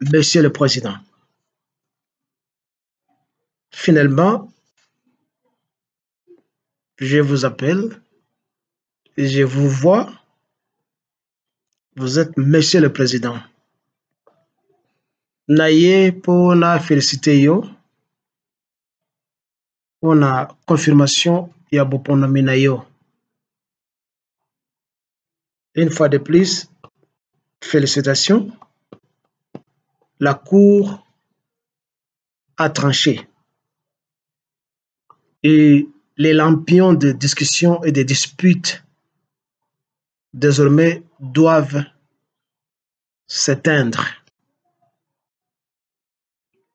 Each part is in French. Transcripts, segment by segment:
Monsieur le Président. Finalement, je vous appelle, je vous vois, vous êtes Monsieur le Président. Naye pour la félicité yo, pour la confirmation ya boponami na yo. Une fois de plus, félicitations. La Cour a tranché. Et les lampions de discussion et de disputes désormais doivent s'éteindre.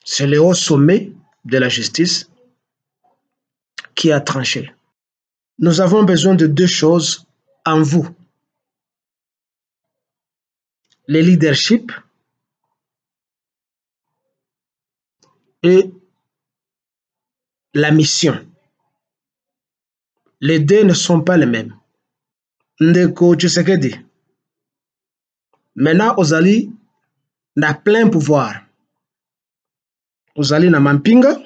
C'est le haut sommet de la justice qui a tranché. Nous avons besoin de deux choses en vous. Le leadership et la mission. Les deux ne sont pas les mêmes. Ndeko Tshisekedi, maintenant Ozali n'a plein pouvoir. Ozali na Mampinga,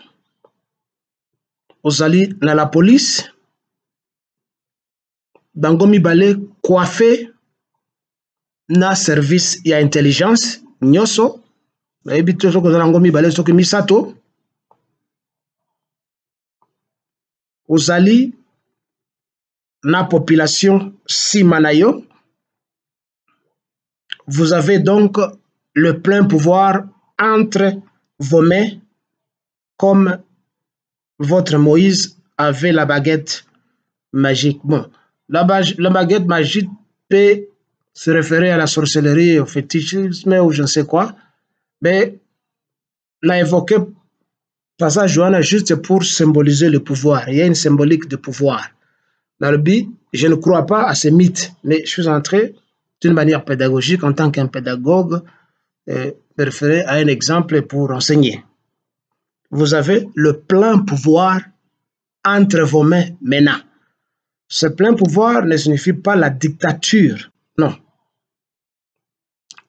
Ozali na la police, Bangomi Balé coiffé na service ya intelligence, Nyoso, Ebito Bangomi Balé Soki Misato, Ozali na population Simanayo. Vous avez donc le plein pouvoir entre vos mains, comme votre Moïse avait la baguette magique. Bon, la baguette magique peut se référer à la sorcellerie, au fétichisme ou je ne sais quoi, mais l'a évoqué passage Johanna juste pour symboliser le pouvoir. Il y a une symbolique de pouvoir. Dans le but, je ne crois pas à ces mythes, mais je suis entré d'une manière pédagogique en tant qu'un pédagogue. Référer à un exemple pour enseigner. Vous avez le plein pouvoir entre vos mains maintenant. Ce plein pouvoir ne signifie pas la dictature, non.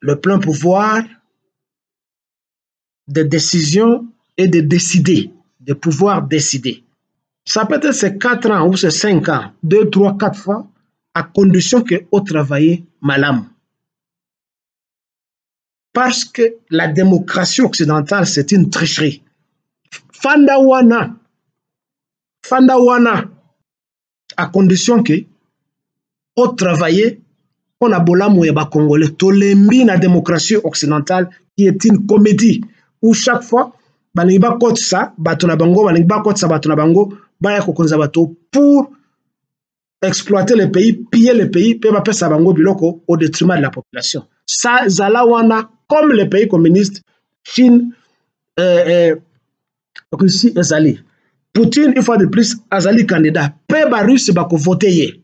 Le plein pouvoir de décision et de décider, de pouvoir décider. Ça peut être ces 4 ans ou ces 5 ans, 2, 3, 4 fois, à condition que vous travaillez malam. Parce que la démocratie occidentale, c'est une tricherie. Fandawana, à condition que, au travail, on a bolamu et bakongole, tolembi na démocratie occidentale, qui est une comédie, où chaque fois, balingiba kote sa, batona bango, balingiba kote sa, batona bango, bayako konza bato, pour exploiter le pays, piller le pays, peba pesa bango biloko, au détriment de la population. Ça, Zalawana, comme les pays communistes, Chine, Russie et Zali. Poutine, une fois de plus, Azali candidat. Peba russe, bako voter.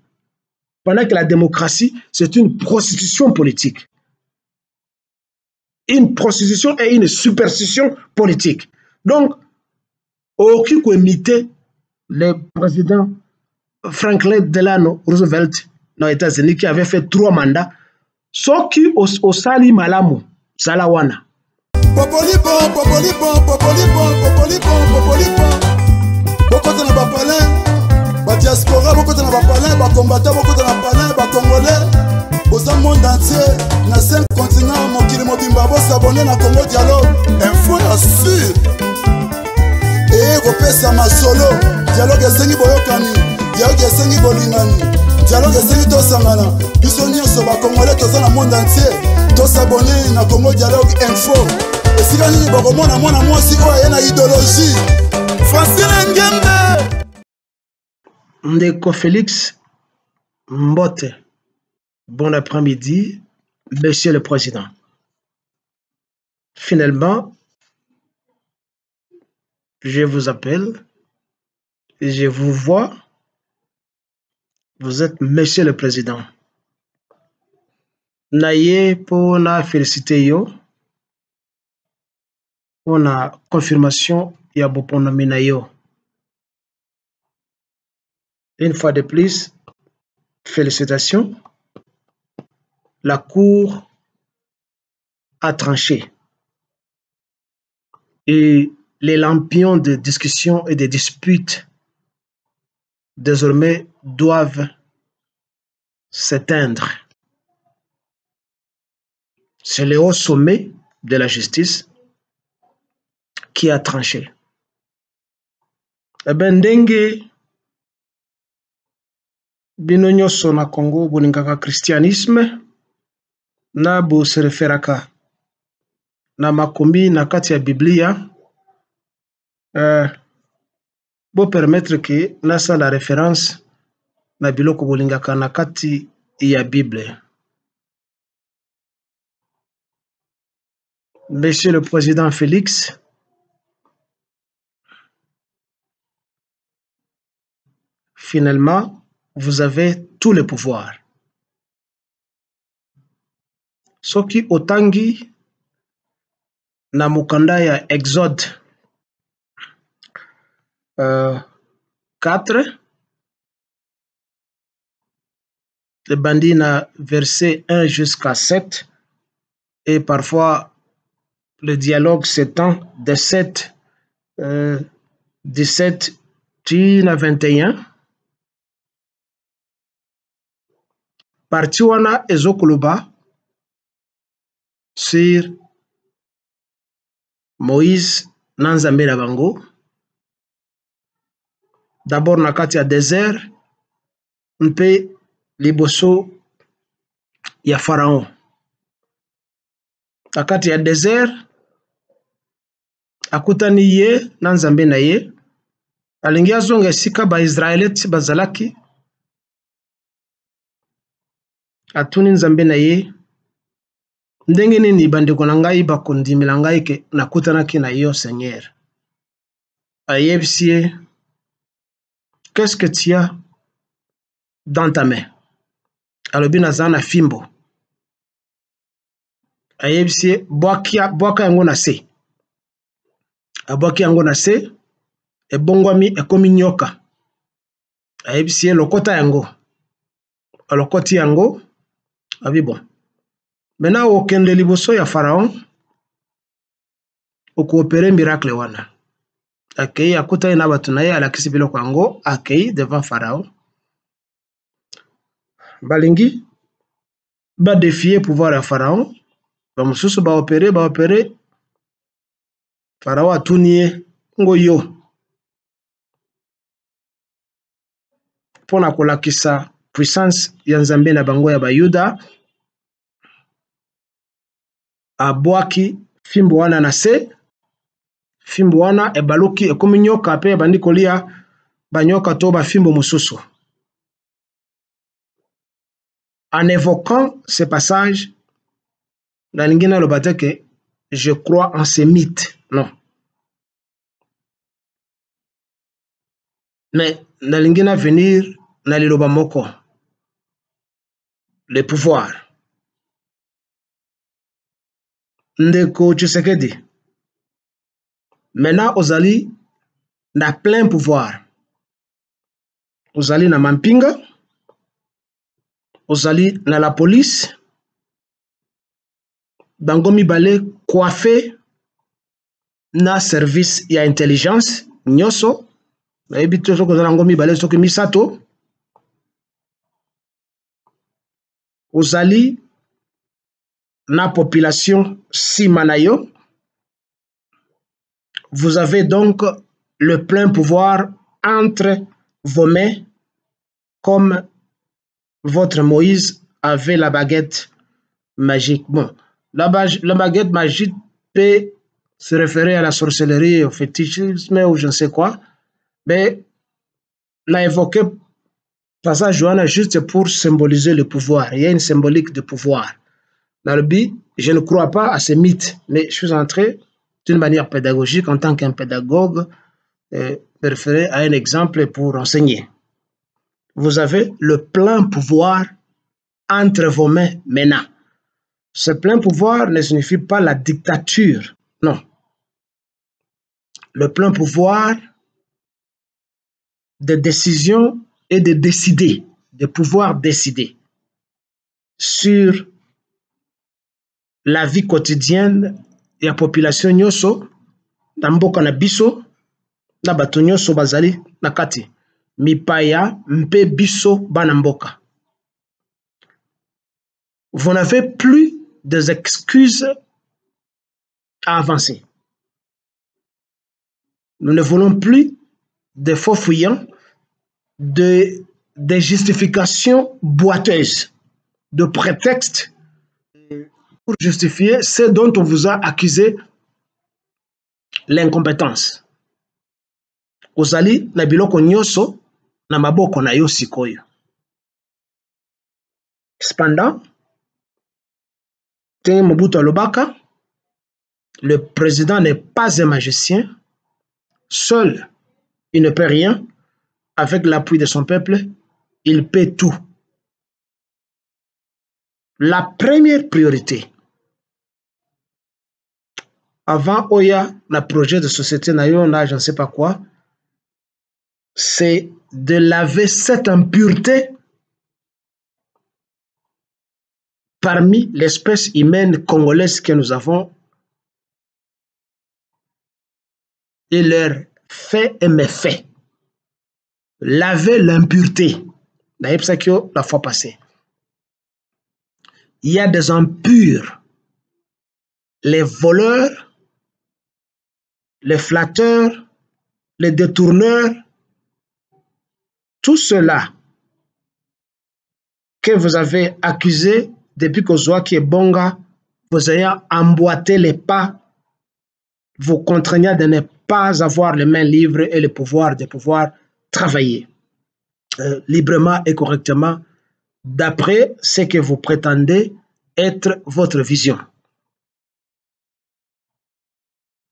Pendant que la démocratie, c'est une prostitution politique. Une prostitution et une superstition politique. Donc, aucun qui imite le président Franklin Delano Roosevelt dans les États-Unis, qui avait fait 3 mandats. Soki osali malamu salawana. Popolipon, popolipon, popolipon, popolipon, popolipon. Bokote na bapalé, ba diaspora, bokote na bapalé, ba combattant, bokote na bapalé, ba congolais. Boza monde entier, na 5 continents, mokili mobimba bosabone na Congo Dialogue. Info na sur. Eh kopesa masolo, dialogue esengi boyokani, dialogue esengi bolingani. Dialogue esengi tosangana, biso nyonso ba Congolais toza na monde entier, tosabone na Congo Dialogue info. Esika nini bakomona mwana mwasi oyo aye na idéologie. Francine Ngembe. Ndeko Félix Mbote. Bon après-midi, Monsieur le Président. Finalement, je vous appelle et je vous vois. Vous êtes Monsieur le Président. Naye pour la félicité yo, pour la confirmation ya boponami na yo. Une fois de plus, félicitations. La Cour a tranché. et les lampions de discussion et de disputes désormais doivent s'éteindre. C'est le haut sommet de la justice qui a tranché. Ebendenge binonyo sona Congo bolingaka christianisme na bo se referaka na makombi na kati ya Biblia bo permettre que na sala référence na biloko bolingaka na kati ya Bible. Monsieur le président Félix, finalement, vous avez tout le pouvoir. Soki otangi na mukanda ya Exode 4, le bandit na verset 1 jusqu'à 7, et parfois le dialogue s'étend de 17 à 21. Partiwana Ezokoloba sur Moïse Nanzambe Bango. D'abord nakati ya désert, mpe liboso ya Pharaon. Nakati ya désert, akutani ye Nanzambe na ye, alingi azonga esika ba Israelite bazalaki. Atuni nzambe na ye ndenge nini bandeko na ngai bakondimela ngai ke nakutanaki na yo Seigneur. Ayebsie, qu'est-ce que tu as dans ta main? Alobi naza na fimbo. Ayebsie, boaka yango na se. Aboaki yango na se, ebongwami ekomi nyoka. Ayebsie, lokota yango. Alokoti yango. Abi bon. Mena okende liboso ya Pharaon okuopere miracle wana. Akei akuta ina batu na ye alakisi biloko yango akei devant Pharaon. Balingi ba défier pouvoir ya Pharaon, ba mususu ba opere Pharaon atunie ngoyo. Pona kolakisa puissance ya nzambe na bango ya bayuda abwaki fimbo wana na se, fimbo wana ebaluki ekomi nyoka pe bandiko lia banyoka to ba fimbo mususu. En évoquant ce passage, na lingina lobate que je crois en ces mythes, non. Mais na lingina venir na liloba moko. Le pouvoir. Ndeko Tshisekedi. Maintenant, ozali na plein pouvoir. Ozali na mampinga. Ozali na la police. Bango mibale coiffé na service ya intelligence nyoso. Na ebito soko zala ngomi bale soko misato. Ozali na population simanayo. Vous avez donc le plein pouvoir entre vos mains, comme votre Moïse avait la baguette magique. Bon, la baguette magique peut se référer à la sorcellerie, au fétichisme ou je ne sais quoi, mais l'a évoqué. Passage Johanna juste pour symboliser le pouvoir. Il y a une symbolique de pouvoir. Dans le but, je ne crois pas à ces mythes, mais je suis entré d'une manière pédagogique en tant qu'un pédagogue préféré à un exemple pour enseigner. Vous avez le plein pouvoir entre vos mains maintenant. Ce plein pouvoir ne signifie pas la dictature, non. Le plein pouvoir de décision et de décider, de pouvoir décider sur la vie quotidienne de la population nyoso, na mboka na biso na bato nyonso bazali na kati mipaya mpe biso bana mboka. Vous n'avez plus des excuses à avancer. Nous ne voulons plus de faux fuyants, des justifications boiteuses, de prétextes pour justifier ce dont on vous a accusé l'incompétence. Ozali na biloko nyoso na maboko na yo sikoyo. Cependant, Mobutu Lobaka, le président n'est pas un magicien. Seul, il ne peut rien. Avec l'appui de son peuple, il peut tout. La première priorité, avant Oya, le projet de société, je ne sais pas quoi, c'est de laver cette impureté parmi l'espèce humaine congolaise que nous avons et leur fait et méfait. Laver l'impureté. La fois passée. Il y a des impurs, les voleurs, les flatteurs, les détourneurs, tout cela que vous avez accusé depuis que Zouaki et Bonga, vous ayez emboîté les pas, vous contraignant de ne pas avoir les mains libres et le pouvoir de pouvoir travailler librement et correctement d'après ce que vous prétendez être votre vision.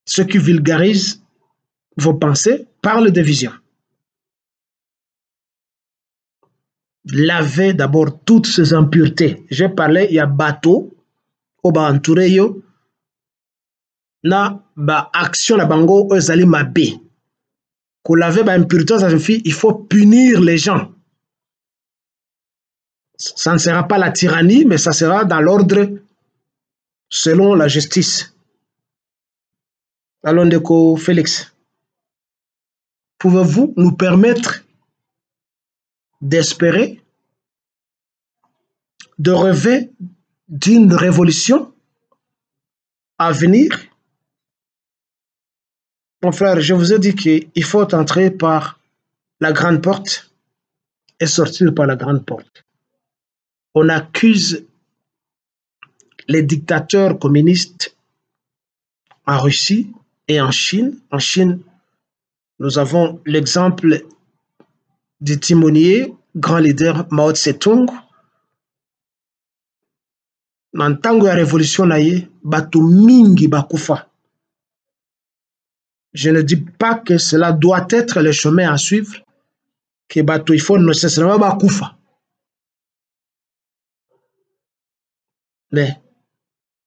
Ceux qui vulgarisent vos pensées parlent de vision. Lavez d'abord toutes ces impuretés. J'ai parlé, il y a bateau, oba entouré yo, na ba action na bango ozali mabe. Qu'on lavait par impureté, ça signifie il faut punir les gens. Ça ne sera pas la tyrannie, mais ça sera dans l'ordre selon la justice. Allons déco, Félix. Pouvez-vous nous permettre d'espérer, de rêver d'une révolution à venir? Mon frère, je vous ai dit qu'il faut entrer par la grande porte et sortir par la grande porte. On accuse les dictateurs communistes en Russie et en Chine. En Chine, nous avons l'exemple du timonier, grand leader Mao Zedong. En tant que révolution, bato mingi bakufa. Je ne dis pas que cela doit être le chemin à suivre, que bato il faut nécessairement bakufa. Mais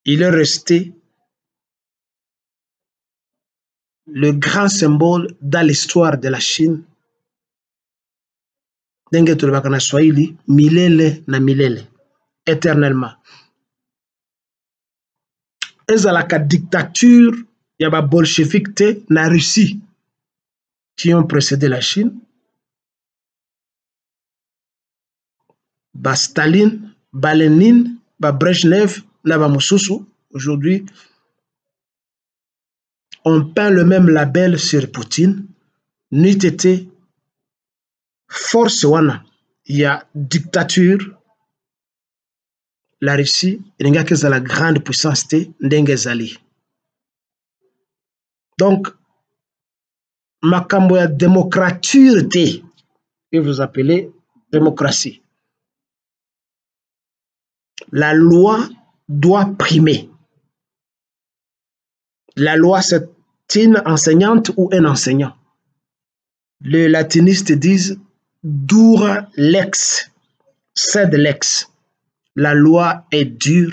il est resté le grand symbole dans l'histoire de la Chine. Milele na milele, éternellement. Et à la dictature, il y a des bolcheviques na Russie qui ont précédé la Chine. Staline, Lénine, Brejnev, aujourd'hui, on peint le même label sur Poutine. Nuit été, force wana, il y a dictature. La Russie, il y a la grande puissance d'Engezali. Donc, ma démocrature, que vous appelez démocratie. La loi doit primer. La loi, c'est une enseignante ou un enseignant. Les latinistes disent dura lex, sed lex. La loi est dure,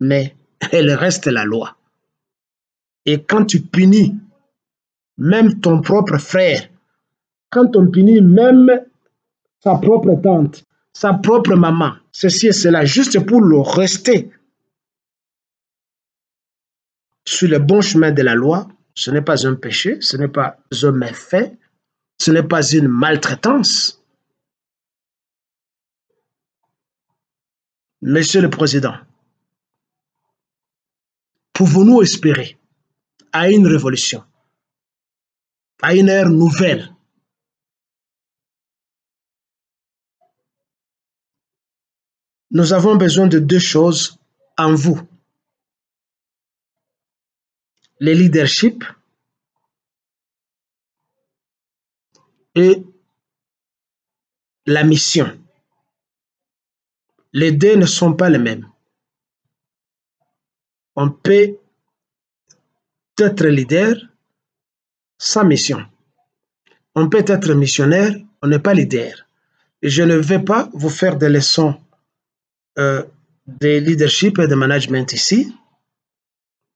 mais elle reste la loi. Et quand tu punis même ton propre frère, quand on punit même sa propre tante, sa propre maman, ceci et cela, juste pour le rester sur le bon chemin de la loi, Ce n'est pas un péché, ce n'est pas un méfait, ce n'est pas une maltraitance. Monsieur le Président, pouvons-nous espérer à une révolution, à une ère nouvelle? Nous avons besoin de deux choses en vous. Le leadership et la mission. Les deux ne sont pas les mêmes. On peut être leader sans mission. On peut être missionnaire, on n'est pas leader. Et je ne vais pas vous faire des leçons de leadership et de management ici.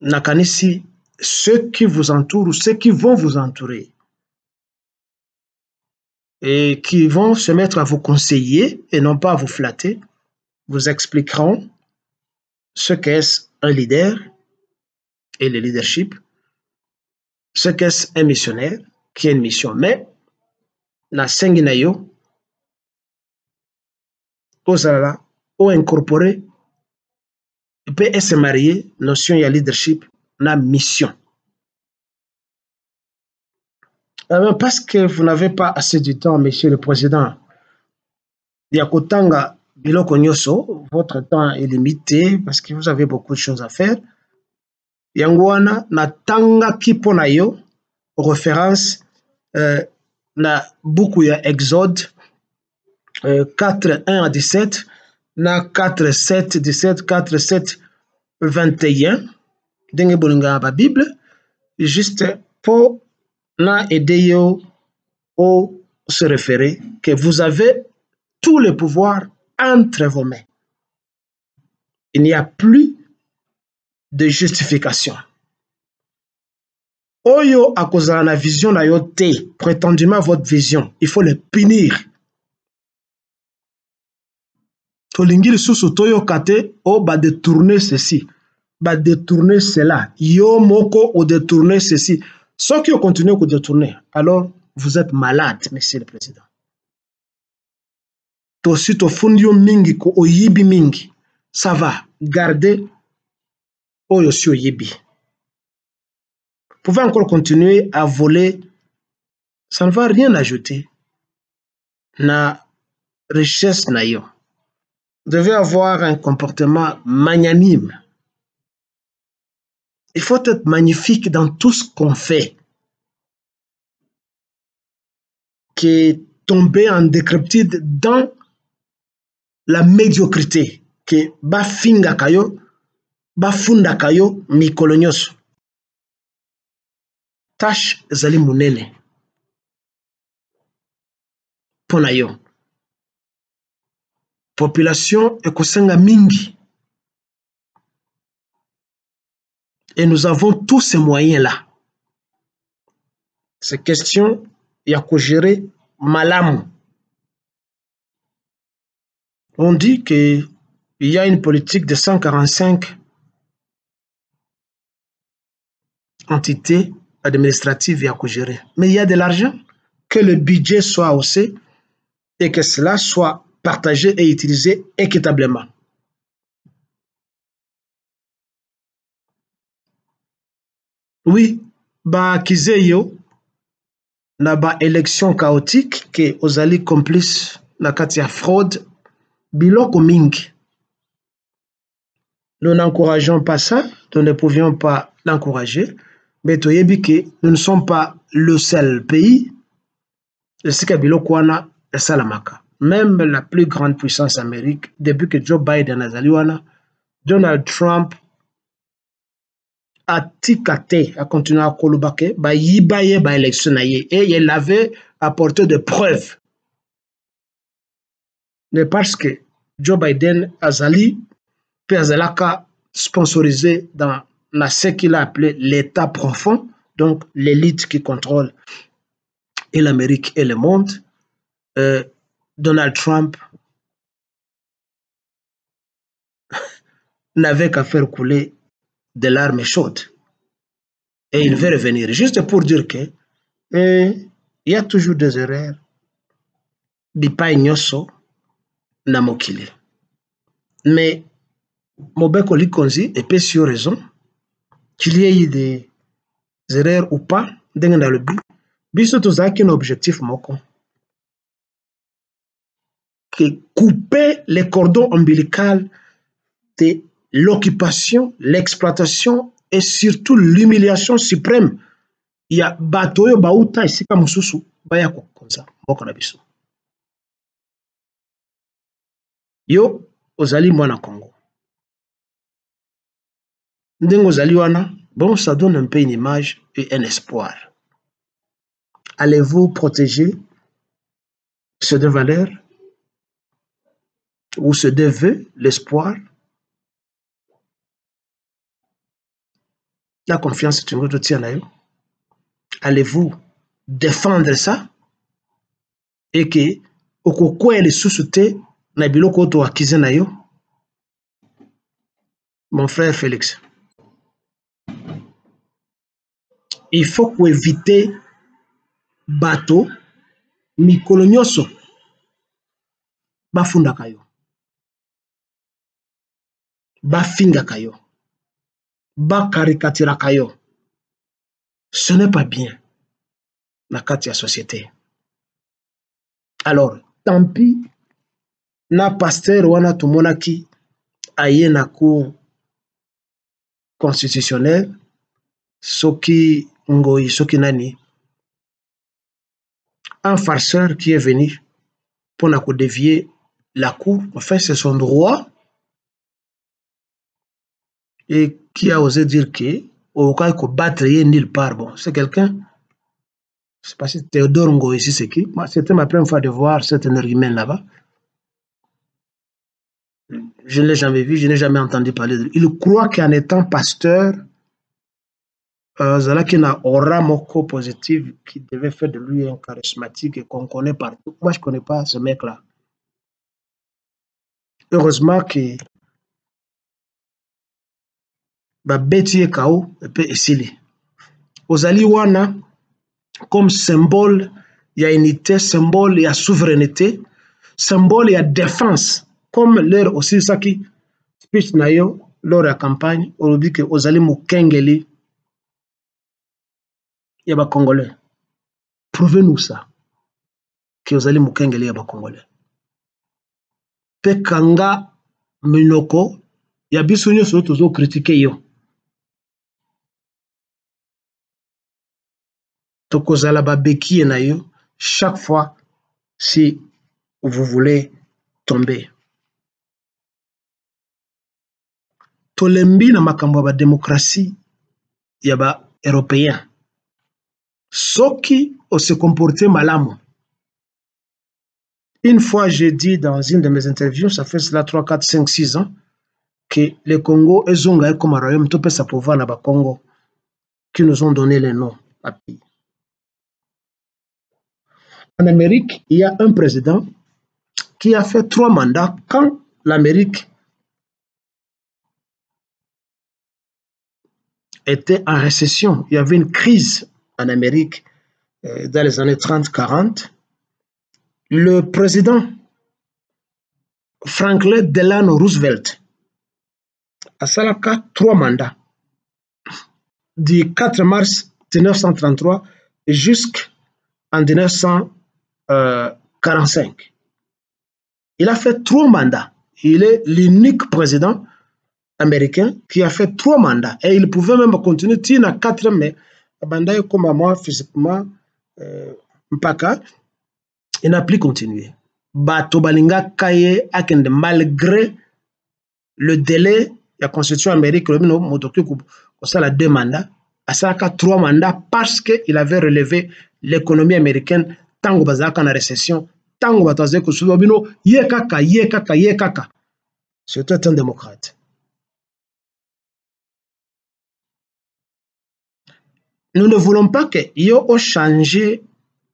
Nakani, ici, ceux qui vous entourent ou ceux qui vont vous entourer et qui vont se mettre à vous conseiller et non pas à vous flatter, vous expliqueront ce qu'est un leader et le leadership, ce qu'est un missionnaire qui a une mission. Mais, na senginayo, ozala, o incorporé, peut se marier, notion ya leadership, na mission. Alors, parce que vous n'avez pas assez de temps, Monsieur le Président, Diakotanga, Biloko Nyoso, votre temps est limité parce que vous avez beaucoup de choses à faire. Yanguana na tanga kiponayo référence na beaucoup ya Exode 4 1 à 17 na 4 7 17 4 7 21 denge bolinga ba Bible juste pour na aider au se référer que vous avez tout le pouvoir entre vos mains. Il n'y a plus de justification. Oyo à cause de la vision la yoté, prétendument votre vision, il faut le punir. Tolingil sous toyo kate, oh bah détourner ceci, bah détourner cela, yo moko ou détourner ceci. Ceux qui ont continué à détourner, alors vous êtes malade, Monsieur le Président. Tosito fundio mingi ko oyibi mingi, ça va, gardez Oyosio Yibi. Vous pouvez encore continuer à voler, ça ne va rien ajouter. Na richesse nayo. Vous devez avoir un comportement magnanime. Il faut être magnifique dans tout ce qu'on fait. Qui est tombé en décrépitude dans la médiocrité. Que bafinga kayo. Bafunda kayo mikolonyoso. Tash zali munene. Ponayo. Population ekosenga mingi. Et nous avons tous ces moyens-là. Ces questions, ya ko gérer malamu. On dit qu'il y a une politique de 145 entité administrative et à co-gérer. Mais il y a de l'argent, que le budget soit haussé et que cela soit partagé et utilisé équitablement. Oui, bah kizeyo na ba élection chaotique que ozali complice na katia fraude biloko mingi. Nous n'encourageons pas ça, nous ne pouvions pas l'encourager. Mais nous ne sommes pas le seul pays. Même la plus grande puissance américaine, depuis que Joe Biden a zaliwana, Donald Trump a tikaté, a continué à kolubake, ba yibaye ba électionnaye, et il avait apporté des preuves. Mais parce que Joe Biden a zali, Perzalaka sponsorisé dans ce qu'il a appelé l'État profond, donc l'élite qui contrôle et l'Amérique et le monde. Donald Trump n'avait qu'à faire couler de larmes chaudes. et il veut revenir. Juste pour dire que il y a toujours des erreurs. Dipai nyoso na mokile. Mais Mobeko Likonzi est sur raison qu'il y ait eu des erreurs ou pas dans le but. Bisoto zaki un objectif moko. Que couper les cordons ombilicaux de l'occupation, l'exploitation et surtout l'humiliation suprême. Il y a bateau yo bauta ici comme susu baya kokonza moko na biso. Yo ozali mwana Congo. Ndengo ozali wana, bon ça donne un peu une image et un espoir. Allez-vous protéger ces deux valeurs ou ces deux vœux, l'espoir? La confiance est une autre tienne. Allez-vous défendre ça et que au coco et les sous-soutés na biloko to akize na yo? Mon frère Félix, il faut qu'on évite bateau mikolo nyoso bafunda kayo bafinga kayo bakarikatira kayo. Ce n'est pas bien na kati ya société. Alors tant pis na pasteur wana tumonaki aye na cour constitutionnelle soki ngoi soki nani un farceur qui est venu pour na dévier la cour. Enfin c'est son droit et qui a osé dire que au cas qu'on battre nulle part. Bon c'est quelqu'un, je sais pas si Théodore Ngo ici c'est qui. Moi c'était ma première fois de voir cet énergumène là-bas. Je ne l'ai jamais vu, je n'ai jamais entendu parler de lui. Il croit qu'en étant pasteur, Zala qui n'a aura moko positive qui devait faire de lui un charismatique et qu'on connaît partout. Moi, je ne connais pas ce mec-là. Heureusement que Babeti et Kao et Sili. Ozali wana, comme symbole, il y a unité, symbole, il y a souveraineté, symbole, il y a défense. Comme leur aussi ça qui speech nayo lors de la campagne on dit que ozali mukengeli ya ba congolais. Prouvez-nous ça que ozali mukengeli ya ba congolais. Pekanga minoko ya biso nyoso tozo critiquer yo. Tokozala ba bekie na yo chaque fois si vous voulez tomber. Tolembi na makambo ba démocratie ya ba européen. Soki o se comporter malamu. Une fois j'ai dit dans une de mes interviews, ça fait cela 3 4 5 6 ans que le Congo ezonga comme un royaume topé sa pouvoir na ba Congo qui nous ont donné les noms à pays. En Amérique, il y a un président qui a fait 3 mandats quand l'Amérique était en récession. Il y avait une crise en Amérique dans les années 30-40. Le président Franklin Delano Roosevelt a salaka 3 mandats du 4 mars 1933 jusqu'en 1945. Il a fait 3 mandats. Il est l'unique président américain qui a fait 3 mandats et il pouvait même continuer tina 4 mais bandaye comme moi physiquement mpaka il n'a plus continué bato balinga kaye akende malgré le délai la constitution américaine le motoki ko sala 2 mandats asaka 3 mandats parce que il avait relevé l'économie américaine tango bazaka na récession tango bataze ko sudo bino yekaka. C'est un démocrate. Nous ne voulons pas que yo change la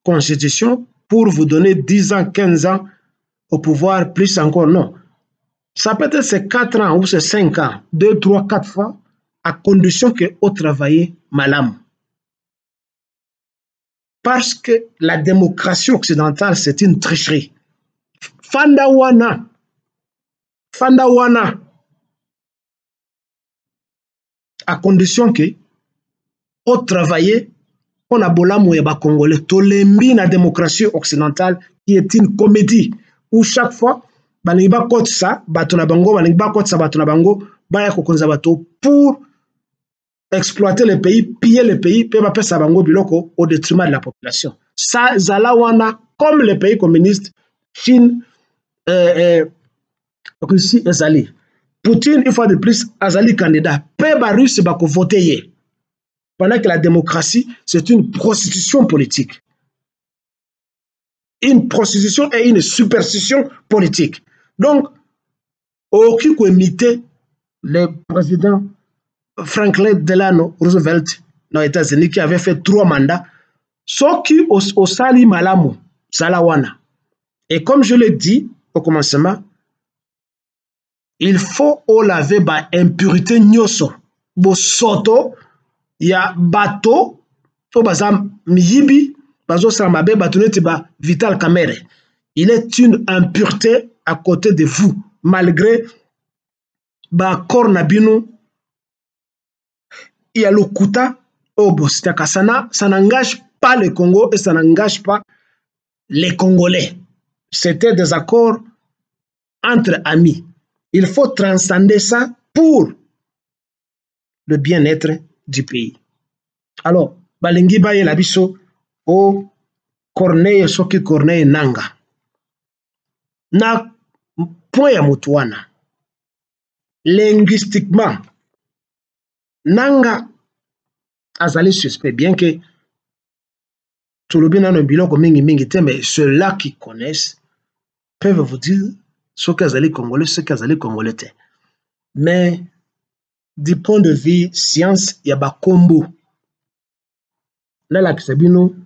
constitution pour vous donner 10 ans, 15 ans au pouvoir, plus encore, non. Ça peut être ces 4 ans ou ces 5 ans, 2, 3, 4 fois, à condition que vous travaillez malam. parce que la démocratie occidentale, c'est une tricherie. Fandawana, à condition que au travailler, on a bolamu et congolais, tolembi na démocratie occidentale qui est une comédie où chaque fois, balingiba kotsa batona bango, balingiba kotsa batona bango, baya kokonza bato pour exploiter les pays, piller les pays, pe bapesa bango biloko au détriment de la population. Ça, zalawana comme les pays communistes, Chine, Russie, Azali. Poutine, une fois de plus, Azali candidat. Pe ba Russe bako voter. Pendant que la démocratie, c'est une prostitution politique. Une prostitution et une superstition politique. Donc, aucun peut imiter le président Franklin Delano Roosevelt dans les États-Unis qui avait fait 3 mandats. Sauf qui au Sali Malamu, Salawana. Et comme je l'ai dit au commencement, il faut au laver ba impurité nyoso. Bo soto, ya bato, to bazam miyibi. Il est une impureté à côté de vous, malgré Cornabino. Il y a le Kuta, ça n'engage pas le Congo et ça n'engage pas les Congolais. C'était des accords entre amis. Il faut transcender ça pour le bien-être du pays. Alors, Balengi Baye Labisso, au Corneille soki Corneille nanga na point ya mutu wana linguistiquement nanga azali suspect bien que tolobi nano biloko mingi mais ceux-là qui connaissent peuvent vous dire ce qu'azali congolais ce qu'azali congolais te mais du point de vue science ya ba kombo lala kisabino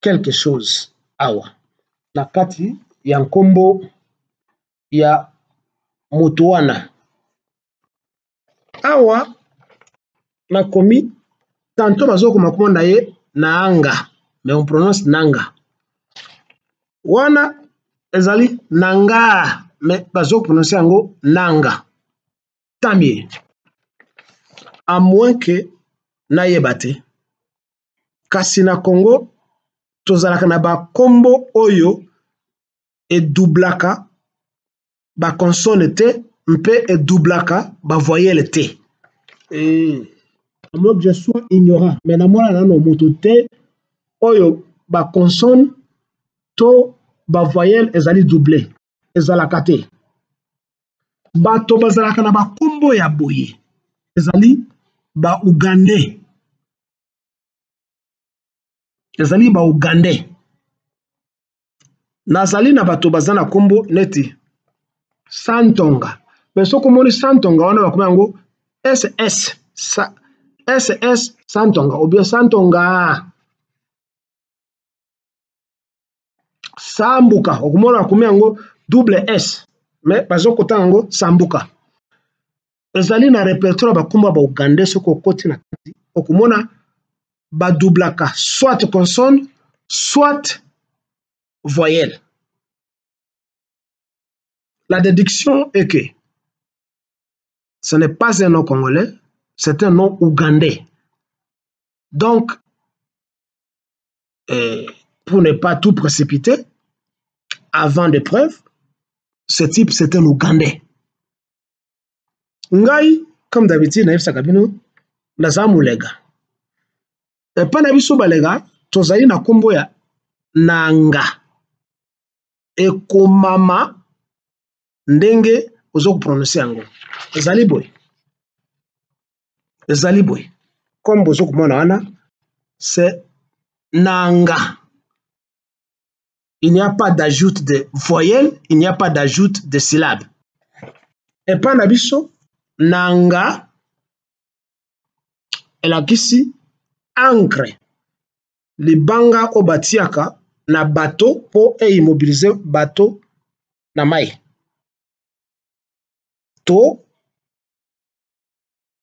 quelque chose. Awa. Na kati ya nkombo ya mutuana. Awa. Makomi. Tanto bazoko makomanda ye. Naanga. Mais on prononce nanga. Wana. Ezali. Nanga. Mais bazoko prononce yango. Nanga. Tamie. A moins que. Na yebate. Kasi na Congo. Tozalaka na ba kombo oyo et doublaka ba consonne t mpe et doublaka ba voyelle t et moi que je sois ignorant mais na mona na no moto t oyo ba consonne to ba voyelle ezali doublé ezalaka te ba to bazalaka na ba kombo ya boye ezali ba ugandais. Nazali ba Ugandais. Nazali na bato bazana kombo neti. Santonga. Mais so komoni Santonga wana bakoma yango SS. SS Santonga. Ou bien Santonga. Sambuka. Okumona bakoma yango double S. Mais bazoko tango Sambuka. Nazali na repertoire bakomba ba Ugandais soko koti na kati. Okumona ba doublaka, soit consonne, soit voyelle. La déduction est que ce n'est pas un nom congolais, c'est un nom ougandais. Donc, pour ne pas tout précipiter, avant des preuves, ce type c'est un ougandais. Ngai, comme d'habitude, Naïf Sakabino, Nazamulega. Pana biso balega tozali na kombo ya nanga ekomama ndenge ozo ko prononcer yango ezali boy comme bozo komona wana c'est nanga. Il n'y a pas d'ajout de voyelles, il n'y a pas d'ajout de syllabes. Pana biso nanga elakisi ancre libanga obatiaka na bato po immobiliser bato na mai to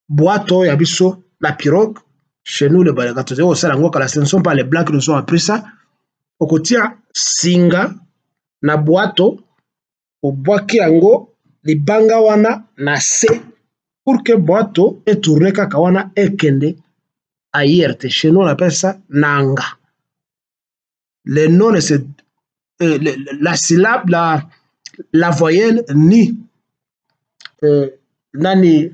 boato ya biso na pirogue Chez nous, les Balakatosé, ce ne sont pas les Blancs qui nous ont appris ça. Au côté, Singa, Nabuato, au Boaké Ango, les Bangawana, Nassé, pour que Boato et tourné Kakawana et Kende, Ayerte. Chez nous, on appelle ça Nanga. Les noms, la syllabe, la voyelle, ni, nani,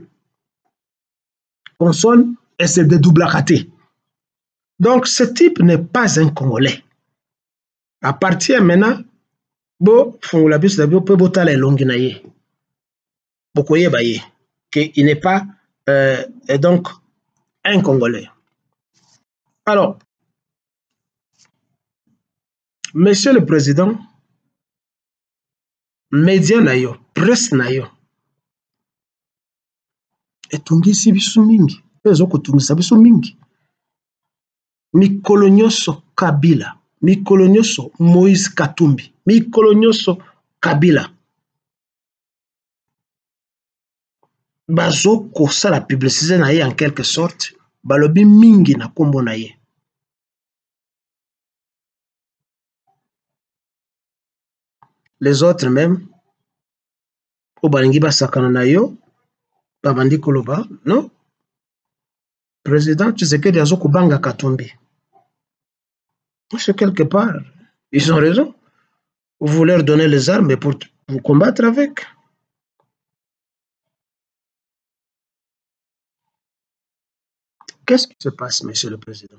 consonne, et c'est de double raté. Donc, ce type n'est pas un Congolais. À partir maintenant, bon, il n'est pas et donc un Congolais. Alors, Monsieur le Président, médias nayo, presse nayo, et tungi si bisu mingi. Mikolo nyonso Kabila, mikolo nyonso Moïse Katumbi, mikolo nyonso Kabila. Bazo kosa la publicité na ye en quelque sorte, balobi mingi na kombo na ye. Les autres même, obalingi basakana na yo, babandi koloba, non? Président Tshisekedi Azokubanga Katumbi. C'est quelque part. Ils ont raison. Vous leur donnez les armes pour vous combattre avec. Qu'est-ce qui se passe, Monsieur le Président?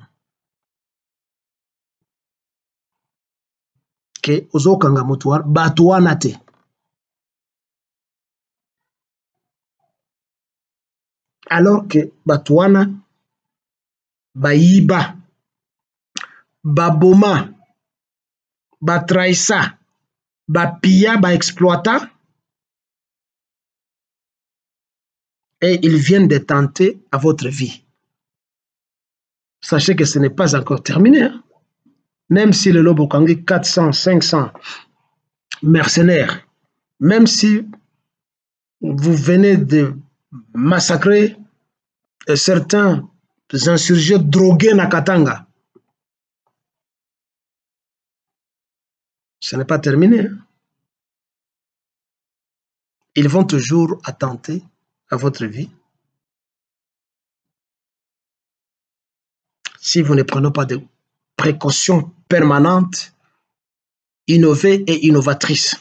Que Ozokanga Moutoir Batouanate. Alors que Batouana Bayiba, Baboma, Batraïsa, Bapia, Baexploita. Et ils viennent de tenter à votre vie. Sachez que ce n'est pas encore terminé. Hein? Même si le Lobo Kangi 400, 500 mercenaires, même si vous venez de massacrer certains les insurgés drogués na Katanga. Ce n'est pas terminé. Hein? Ils vont toujours attenter à votre vie. Si vous ne prenez pas de précautions permanentes, innovées et innovatrices.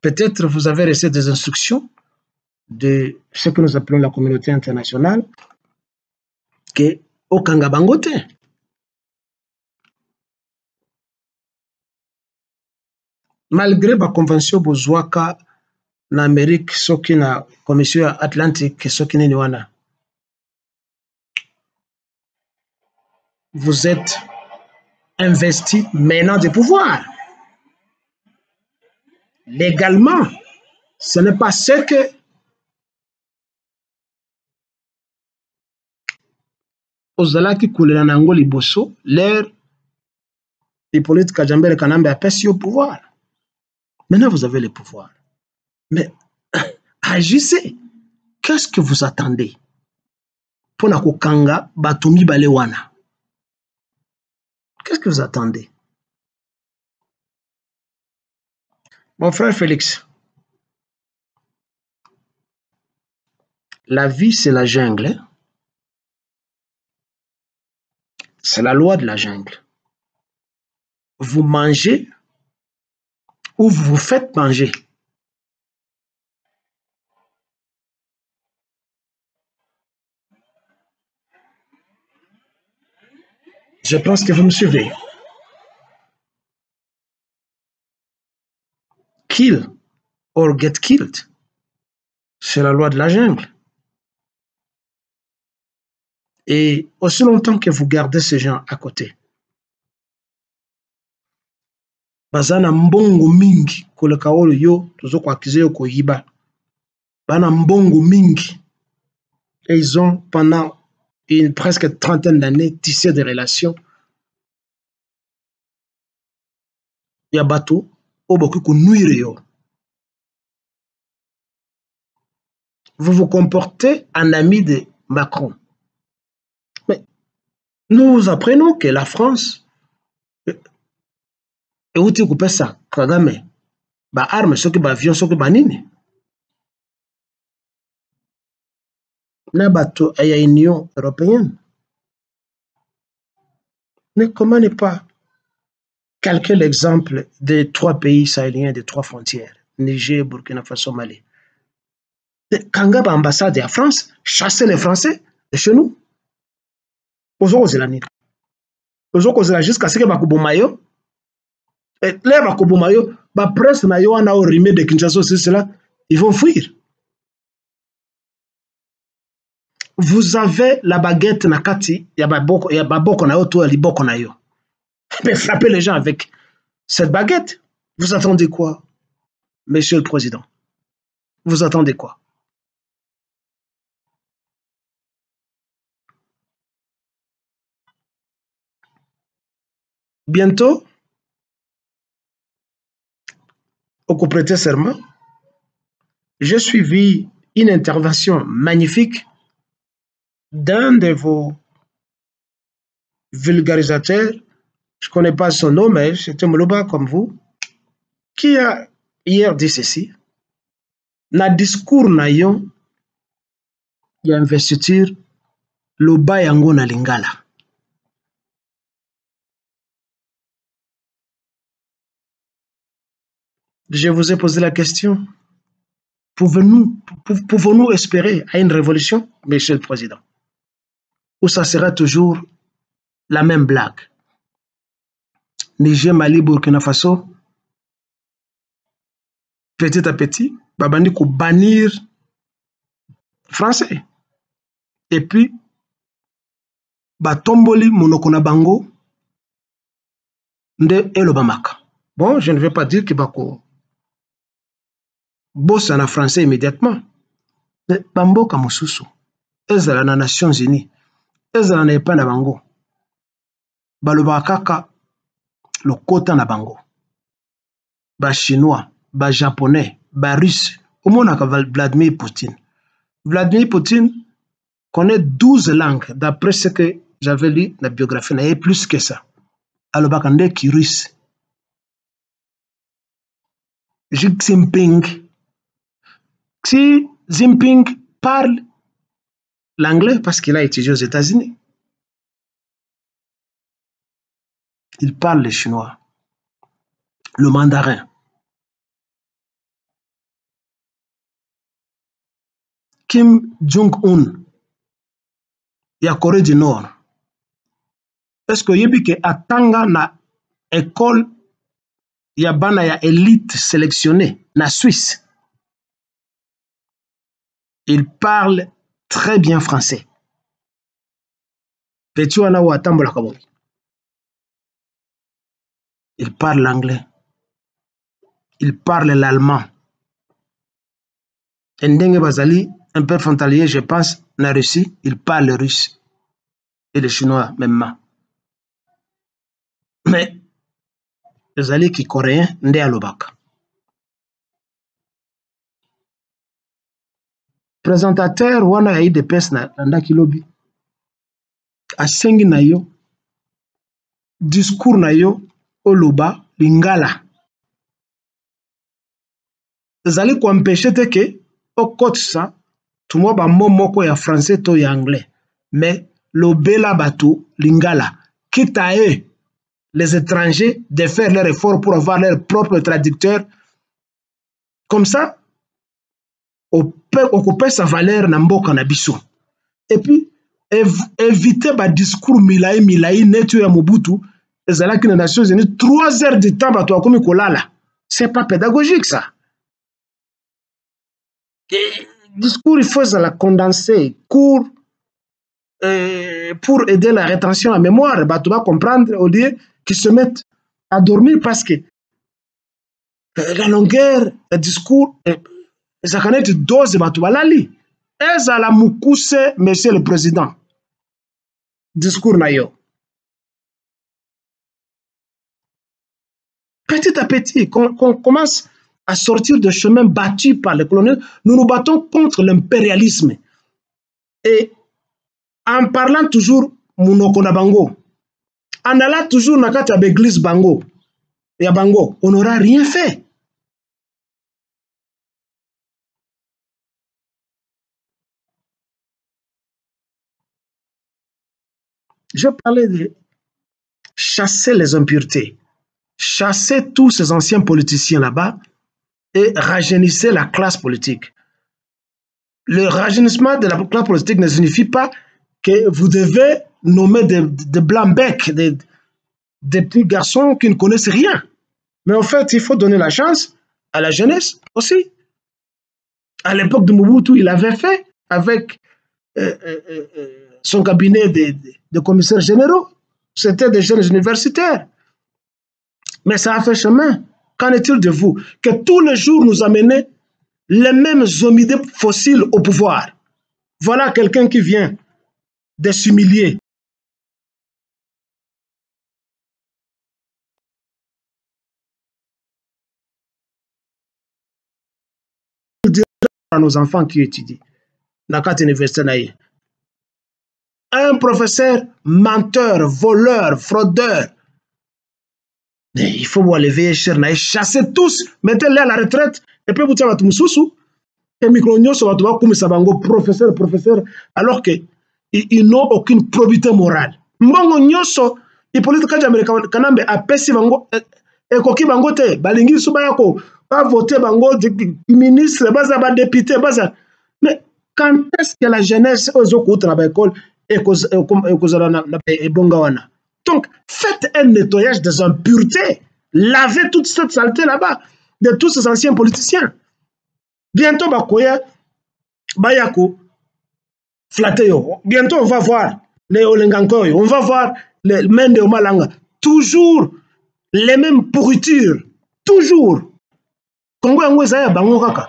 Peut-être vous avez reçu des instructions de ce que nous appelons la communauté internationale, qui est au Kangabangote. Malgré la convention Bozouaka en Amérique, ce qui est la commission atlantique, ce qui est Niwana, vous êtes investi maintenant de pouvoir. Légalement, ce n'est pas ce que Ozalaki Koulela Nango Liboso, l'air Hippolyte Kajambele Kanambe apèse au pouvoir. Maintenant, vous avez le pouvoir. Mais agissez. Qu'est-ce que vous attendez? Pona kokanga batumi balewana. Qu'est-ce que vous attendez? Mon frère Félix, la vie, c'est la jungle. Hein? C'est la loi de la jungle. Vous mangez ou vous vous faites manger. Je pense que vous me suivez. Kill or get killed. C'est la loi de la jungle. Et aussi longtemps que vous gardez ces gens à côté, bazana mbongo mingi koleka olo yo tozokwakiza yo koyiba bana mbongo mingi. Et ils ont pendant une presque trentaine d'années tissé des relations ya bato oboki konuire yo. vous vous comportez en ami de Macron. Mais nous apprenons que la France est outil coupé ça, Kagame, bah armes, ceux qui bah avions, ceux qui bah nini. Na bato aya union européenne. Mais comment ne pas calquer l'exemple des trois pays sahéliens, des trois frontières, Niger, Burkina Faso, Mali. Quand l'ambassade est à France, chasser les Français de chez nous. Ils ont causé la jusqu'à ce que les Bakoubomayo, la presse n'a pas rimé de Kinshasa, c'est cela, ils vont fuir. Vous avez la baguette nakati, il y a baboko na yo, tout liboko na yo. Mais frappez les gens avec cette baguette. Vous attendez quoi, Monsieur le Président? Vous attendez quoi? Bientôt, au coup prêter serment, j'ai suivi une intervention magnifique d'un de vos vulgarisateurs, je ne connais pas son nom, mais c'était Mulumba comme vous, qui a hier dit ceci. Na discours na yon ya investiture loba yango na lingala. Je vous ai posé la question. Pouvons-nous espérer à une révolution, Monsieur le Président? Ou ça sera toujours la même blague? Niger, Mali, Burkina Faso, petit à petit, babandi ko bannir Français. Et puis, batomboli monokona bango, nde elobamaka. Bon, je ne vais pas dire que bako bosse en français immédiatement. Mais bambo kamususu, ezala na Nations Unies, ezala na epa na bango, balobakaka lokota na bango, ba chinois, ba japonais, ba russe. Au monde a Vladimir Poutine. Vladimir Poutine connaît 12 langues, d'après ce que j'avais lu dans la biographie. Il y a plus que ça. Alors, bakande qui russe. Xi Jinping parle l'anglais parce qu'il a étudié aux États-Unis. Il parle le chinois, le mandarin. Kim Jong-un, il y a Corée du Nord. Est-ce que Yébike Atanga na école, il y a Banaya élite sélectionnée, na Suisse? Il parle très bien français. Il parle l'anglais. Il parle l'allemand. Ndenge Bazali, un peu frontalier, je pense, la Russie, il parle le russe. Et les Chinois, même. Mais les alliés qui coréens, n'est à l'Obak. Présentateur, on a eu des pèses dans qui lobby. A sengi na yo, discours na yo, au loba, lingala. Les alliés qui empêchaient que, au côté ça, tout le monde a français et anglais. Mais le bela bateau, lingala, quitte à eux, les étrangers, de faire leur effort pour avoir leur propre traducteur. Comme ça, on peut occuper sa valeur dans le cannabis. Et puis, éviter le discours Milaï, Netu et Mobutu, et ça, les Nations Unies, 3 heures de temps, ce n'est pas pédagogique ça. Et discours, il faut la condenser, court, pour aider la rétention à mémoire. Bah, tu vas comprendre au lieu qu'ils se mettent à dormir parce que la longueur du discours, ça connaît une dose de Batualali. Et ça la moukousse, Monsieur le Président. Discours naïo. Petit à petit, qu'on commence à sortir des chemins battus par les colonies, nous nous battons contre l'impérialisme. Et en parlant toujours Munokona Bango, en allant toujours Nakata Beglis Bango, Yabango, on n'aura rien fait. Je parlais de chasser les impuretés, chasser tous ces anciens politiciens là-bas et rajeunissez la classe politique. Le rajeunissement de la classe politique ne signifie pas que vous devez nommer des blancs becs, des petits garçons qui ne connaissent rien. Mais en fait, il faut donner la chance à la jeunesse aussi. À l'époque de Mobutu, il avait fait avec son cabinet de commissaires généraux. C'était des jeunes universitaires. Mais ça a fait chemin. Qu'en est-il de vous? Que tous les jours nous amenez les mêmes hominidés fossiles au pouvoir. Voilà quelqu'un qui vient de s'humilier. Nous dirons à nos enfants qui étudient. Un professeur menteur, voleur, fraudeur. Mais il faut vous lever, chasser tous, mettez-les à la retraite, et puis vous tiens à tout sous et micro-nios, va tout comme ça, professeur, professeur, alors qu'ils n'ont aucune probité morale. Mbongo nyoso, les politiques américains, apesi bango, ekoki bango te, balingi soubayako, pas voter bango, ministre, baza, député, baza. Mais quand est-ce que la jeunesse, aux autres, travaille à l'école, et bongawana? Donc, faites un nettoyage des impuretés. Lavez toute cette saleté là-bas, de tous ces anciens politiciens. Bientôt, Bakoya, Bayako, Flateo. Bientôt, on va voir les Olengankoy, on va voir les Mende Omalanga. Toujours les mêmes pourritures. Toujours. Congo Yango Zaya Bangokaka.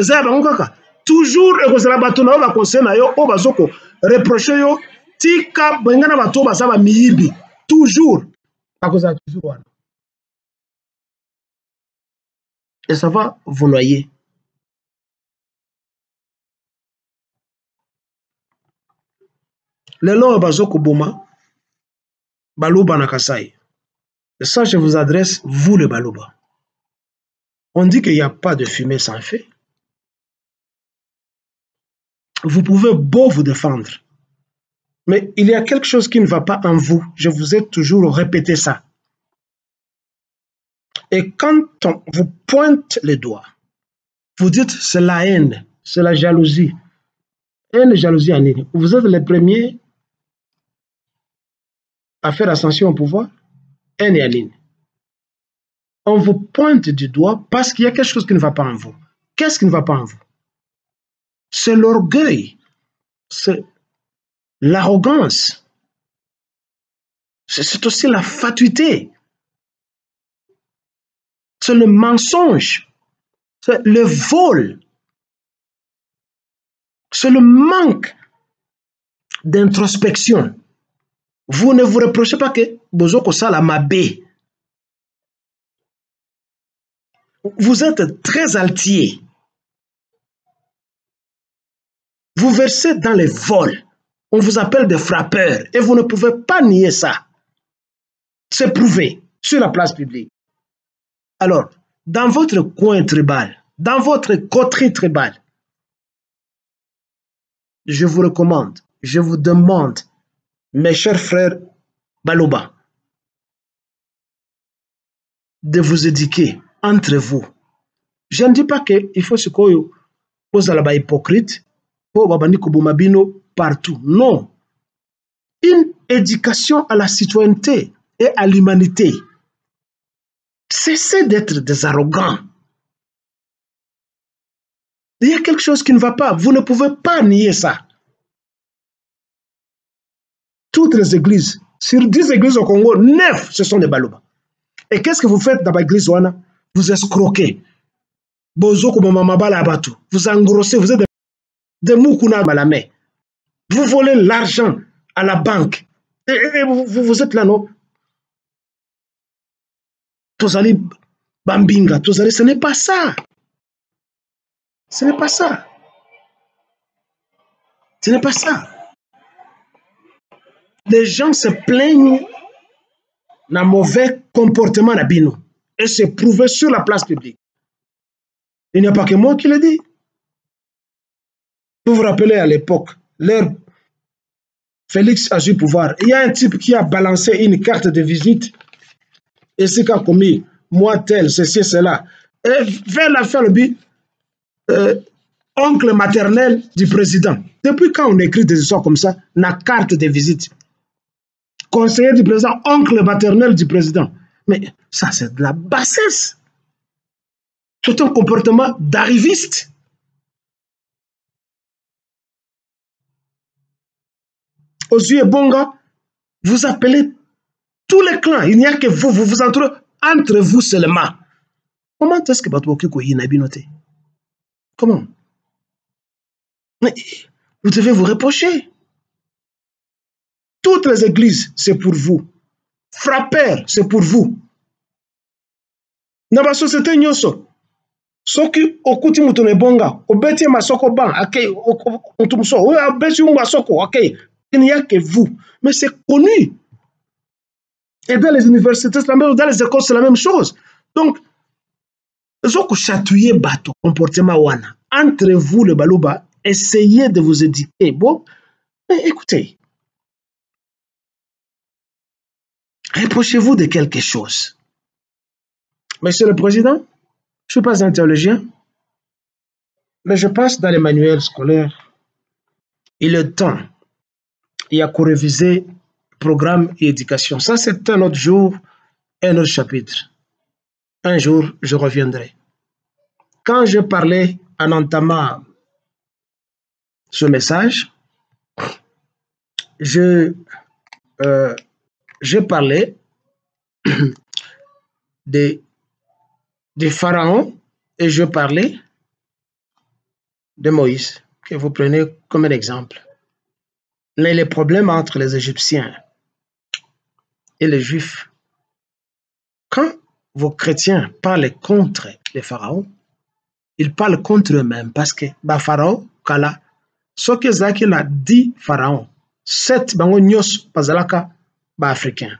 Zaya Bangokaka. Toujours, et Kozala Batuna, Oba Konsena, Oba Zoko, reprocher yo. Tika bengana bato basaba miyibi toujours à cause de toujours et ça va vous noyer. Le long bazoko boma baluba na Kasai. Et ça je vous adresse vous le baluba. On dit qu'il n'y a pas de fumée sans feu. Vous pouvez beau vous défendre. Mais il y a quelque chose qui ne va pas en vous. Je vous ai toujours répété ça. Et quand on vous pointe les doigts, vous dites c'est la haine, c'est la jalousie. Haine et jalousie en ligne. Vous êtes les premiers à faire ascension au pouvoir. Haine et en ligne. On vous pointe du doigt parce qu'il y a quelque chose qui ne va pas en vous. Qu'est-ce qui ne va pas en vous? C'est l'orgueil. C'est l'arrogance, c'est aussi la fatuité, c'est le mensonge, c'est le vol, c'est le manque d'introspection. Vous ne vous reprochez pas que Bozoko Sala Mabé. Vous êtes très altier. Vous versez dans les vols. On vous appelle des frappeurs et vous ne pouvez pas nier ça. C'est prouvé sur la place publique. Alors, dans votre coin tribal, dans votre coterie tribale, je vous recommande, je vous demande, mes chers frères Baloba, de vous éduquer entre vous. Je ne dis pas qu'il faut se poser là-bas hypocrite, pour Babani Koboumabino, partout. Non. Une éducation à la citoyenneté et à l'humanité. Cessez d'être des arrogants. Il y a quelque chose qui ne va pas. Vous ne pouvez pas nier ça. Toutes les églises, sur 10 églises au Congo, 9, ce sont des balobas. Et qu'est-ce que vous faites dans l'église Wana? Vous escroquez. Vous engrossez, vous êtes des moukouna à la main. Vous volez l'argent à la banque. Et vous êtes là, non? Vous allez Bambinga, tout ça, ce n'est pas ça. Ce n'est pas ça. Ce n'est pas ça. Les gens se plaignent d'un mauvais comportement de Bino et se prouvent sur la place publique. Il n'y a pas que moi qui le dis. Vous vous rappelez à l'époque, Félix a eu pouvoir. Il y a un type qui a balancé une carte de visite et ce qu'a commis, moi tel, ceci, cela. Et vers la fin, le but, oncle maternel du président. Depuis quand on écrit des histoires comme ça, la carte de visite. Conseiller du président, oncle maternel du président. Mais ça, c'est de la bassesse. C'est un comportement d'arriviste. Aux yeux Bonga, vous appelez tous les clans. Il n'y a que vous, vous vous entourez entre vous seulement. Comment est-ce que vous avez noté? Comment? Mais vous devez vous reprocher. Toutes les églises, c'est pour vous. Frapper, c'est pour vous. Dans la société, soki okuti mutu ne bonga, obeti masoko ban, akei, otumso, obeti masoko, akei. Il n'y a que vous. Mais c'est connu. Et dans les universités, c'est la même chose. Dans les écoles, c'est la même chose. Donc, vous avez chatouillé bateau, comportement wana. Entre vous, le balouba, essayez de vous éduquer. Bon, mais écoutez. Reprochez-vous de quelque chose. Monsieur le Président, je ne suis pas un théologien, mais je pense dans les manuels scolaires, il est temps. Il y a qu'à réviser programme et éducation. Ça, c'est un autre jour, un autre chapitre. Un jour, je reviendrai. Quand je parlais en entamant ce message, je parlais des pharaons et je parlais de Moïse, que vous prenez comme un exemple. Mais les problèmes entre les Égyptiens et les Juifs, quand vos chrétiens parlent contre les pharaons, ils parlent contre eux-mêmes parce que bah pharaon kala ce que Zaki a dit pharaon 7 bango nyos bazalaka ba africain.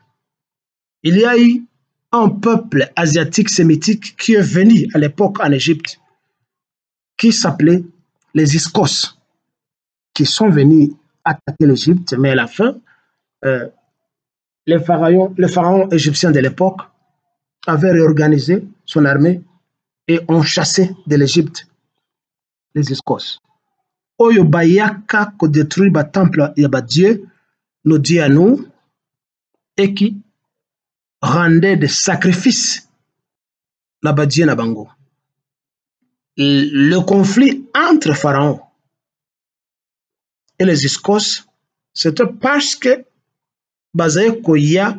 Il y a eu un peuple asiatique sémitique qui est venu à l'époque en Égypte qui s'appelait les Iskos qui sont venus attaquer l'Égypte, mais à la fin, le pharaon égyptien de l'époque avait réorganisé son armée et ont chassé de l'Égypte les Iskos. Oyo bayaka ko détruit ba temple et ba dieu, nos dieux à nous, et qui rendait des sacrifices na ba dieu na bango. Le conflit entre pharaons et les Iskos, c'était parce que Bazaï Koya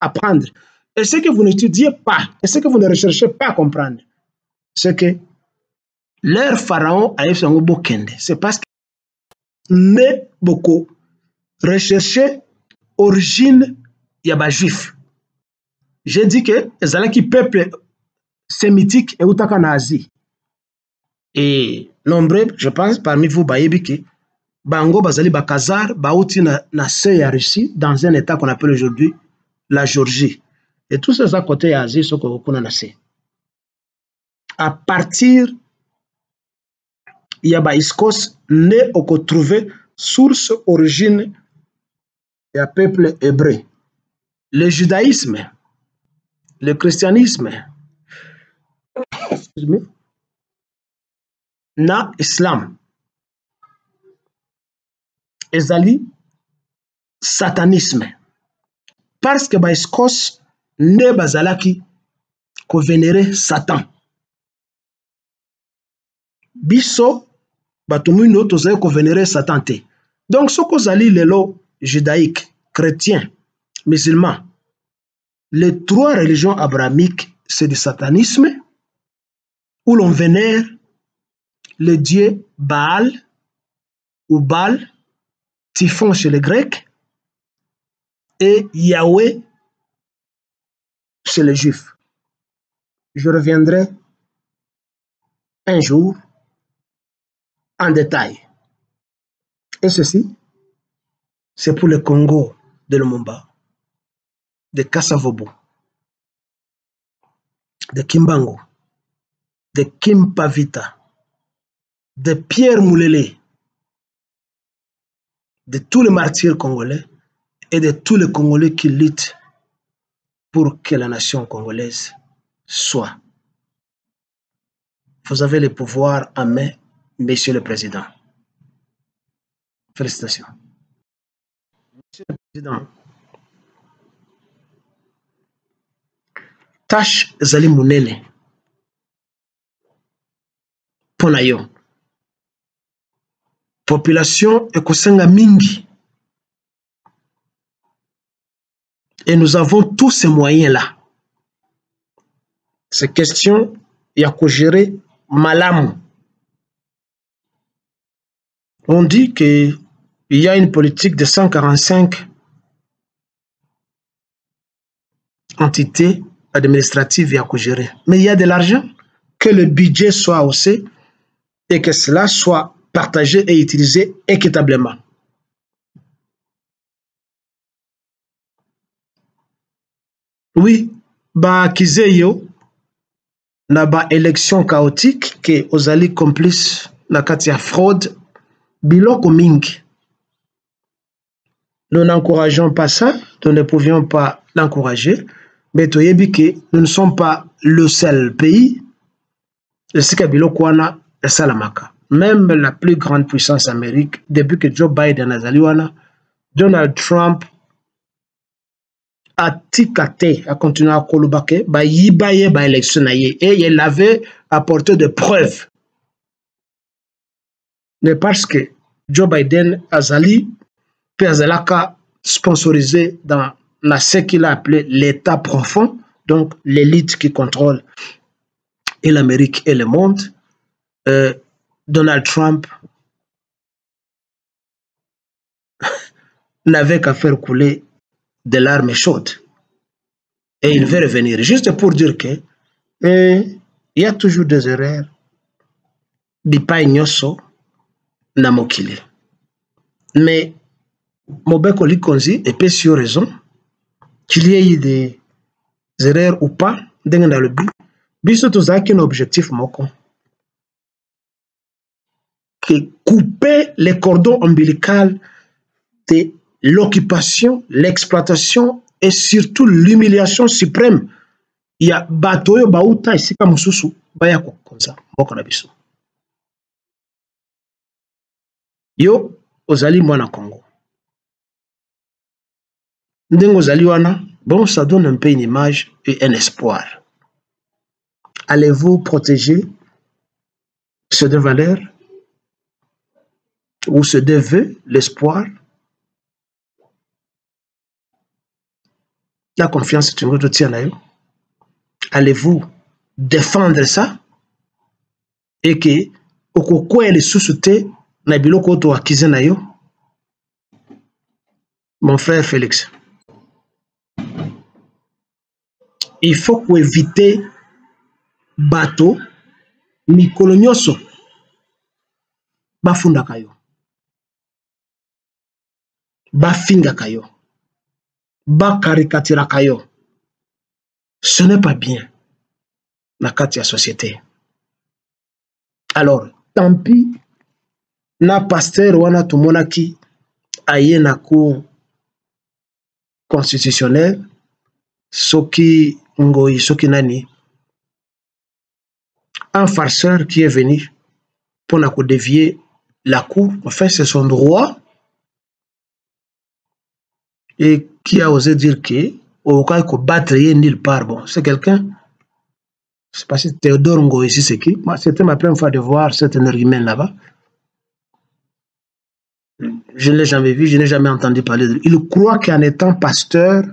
apprendre. Et ce que vous n'étudiez pas, et ce que vous ne recherchez pas à comprendre, c'est que leur pharaon a eu son bokende. C'est parce que ne beaucoup recherchaient origine yaba juif. J'ai dit que les Alaki peuple sémitique et outaka nazi. Et nombreux, je pense, parmi vous, Bayébiki, Bango Bazali Bakazar, Baouti Nassé à Russie, dans un état qu'on appelle aujourd'hui la Géorgie. Et tous ces à côté à Asie, ce qu'on a nassé. À partir, il y a Baïskos, né au qu'on trouvait source, origine, et à peuple hébreu. Le judaïsme, le christianisme, excusez-moi, na islam ezali satanisme parce que Iskos ne bazalaki ko vénérer Satan biso batumuno tozali ko vénérer Satan te. Donc soko zali lelo judaïque, chrétien, musulman, les trois religions abrahamiques, c'est du satanisme où l'on vénère le dieu Baal ou Baal, Typhon chez les Grecs, et Yahweh chez les Juifs. Je reviendrai un jour en détail. Et ceci, c'est pour le Congo de Lumumba, de Kasavubu, de Kimbangu, de Kimpavita, de Pierre Mulele, de tous les martyrs congolais et de tous les Congolais qui luttent pour que la nation congolaise soit. Vous avez le pouvoir en main, Monsieur le Président. Félicitations. Monsieur le Président, tâche zali munene mpona yo. Population ekosenga mingi. Et nous avons tous ces moyens-là. Ces questions, il y a qu'à gérer malamu. On dit qu'il y a une politique de 145 entités administratives, il y a qu'à gérer. Mais il y a de l'argent, que le budget soit haussé et que cela soit partagé et utilisé équitablement. Oui, bah kizeyo na ba élection chaotique que ozali complice na katia fraude biloko mingi. Nous n'encourageons pas ça, nous ne pouvions pas l'encourager, mais toyebi ke nous ne sommes pas le seul pays esika biloko wana esalamaka. Même la plus grande puissance américaine, depuis que Joe Biden a zaliwana, Donald Trump a tikaté, a continué à kolobake, ba yibaye ba électionnaye, et il avait apporté des preuves. Mais parce que Joe Biden a zali, Perzalaka sponsorisé dans ce qu'il a appelé l'État profond, donc l'élite qui contrôle et l'Amérique et le monde. Donald Trump n'avait qu'à faire couler de larmes chaudes. Et il veut revenir. Juste pour dire que il y a toujours des erreurs. Bipai Nyoso n'a mokile. Mais Mobeko Likonzi est sur raison qu'il y ait eu des erreurs ou pas dans le but. Bisoto Zaki un objectif moko. Que couper les cordons ombilicaux de l'occupation, l'exploitation et surtout l'humiliation suprême. Il y a batoyo bauta ici comme susu baya kokonza moko na biso. Yo ozali mwana Congo. Ndengo ozali wana, bon ça donne un peu une image et un espoir. Allez-vous protéger ces deux valeurs? Où se devait l'espoir. La confiance est une autre tienne. Allez-vous défendre ça et que au quoi elle est sous-souté na biloko to akize na yo. Mon frère Félix, il faut qu'on évite bateau mikolo nyoso bafunda kayo. Bafinga kayo, ba karikatira kayo. Ce n'est pas bien na kati ya société. Alors, tant pis na pasteur wana tumonaki aye na cour constitutionnelle soki ngoi soki nani un farceur qui est venu pour na ko dévier la cour, enfin c'est son droit. Et qui a osé dire que au cas qu'on battrait nulle part, bon, c'est quelqu'un. Je sais pas si Théodore Ngo ici c'est qui. Moi, c'était ma première fois de voir cet énergumène là-bas. Je ne l'ai jamais vu, je n'ai jamais entendu parler de lui. Il croit qu'en étant pasteur,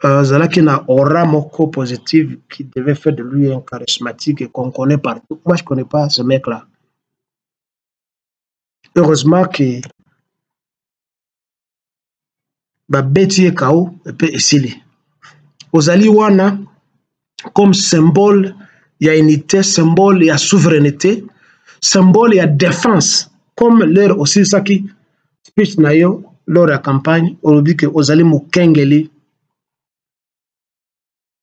Zala qui n'a aura moko positive qui devait faire de lui un charismatique et qu'on connaît partout. Moi, je connais pas ce mec-là. Heureusement que ba beti ekao epe esili. Ozali wana comme symbole ya unité, symbole ya souveraineté, symbole ya défense, comme leur aussi ça qui speech na yo lors de la campagne au dit que ozali mukengeli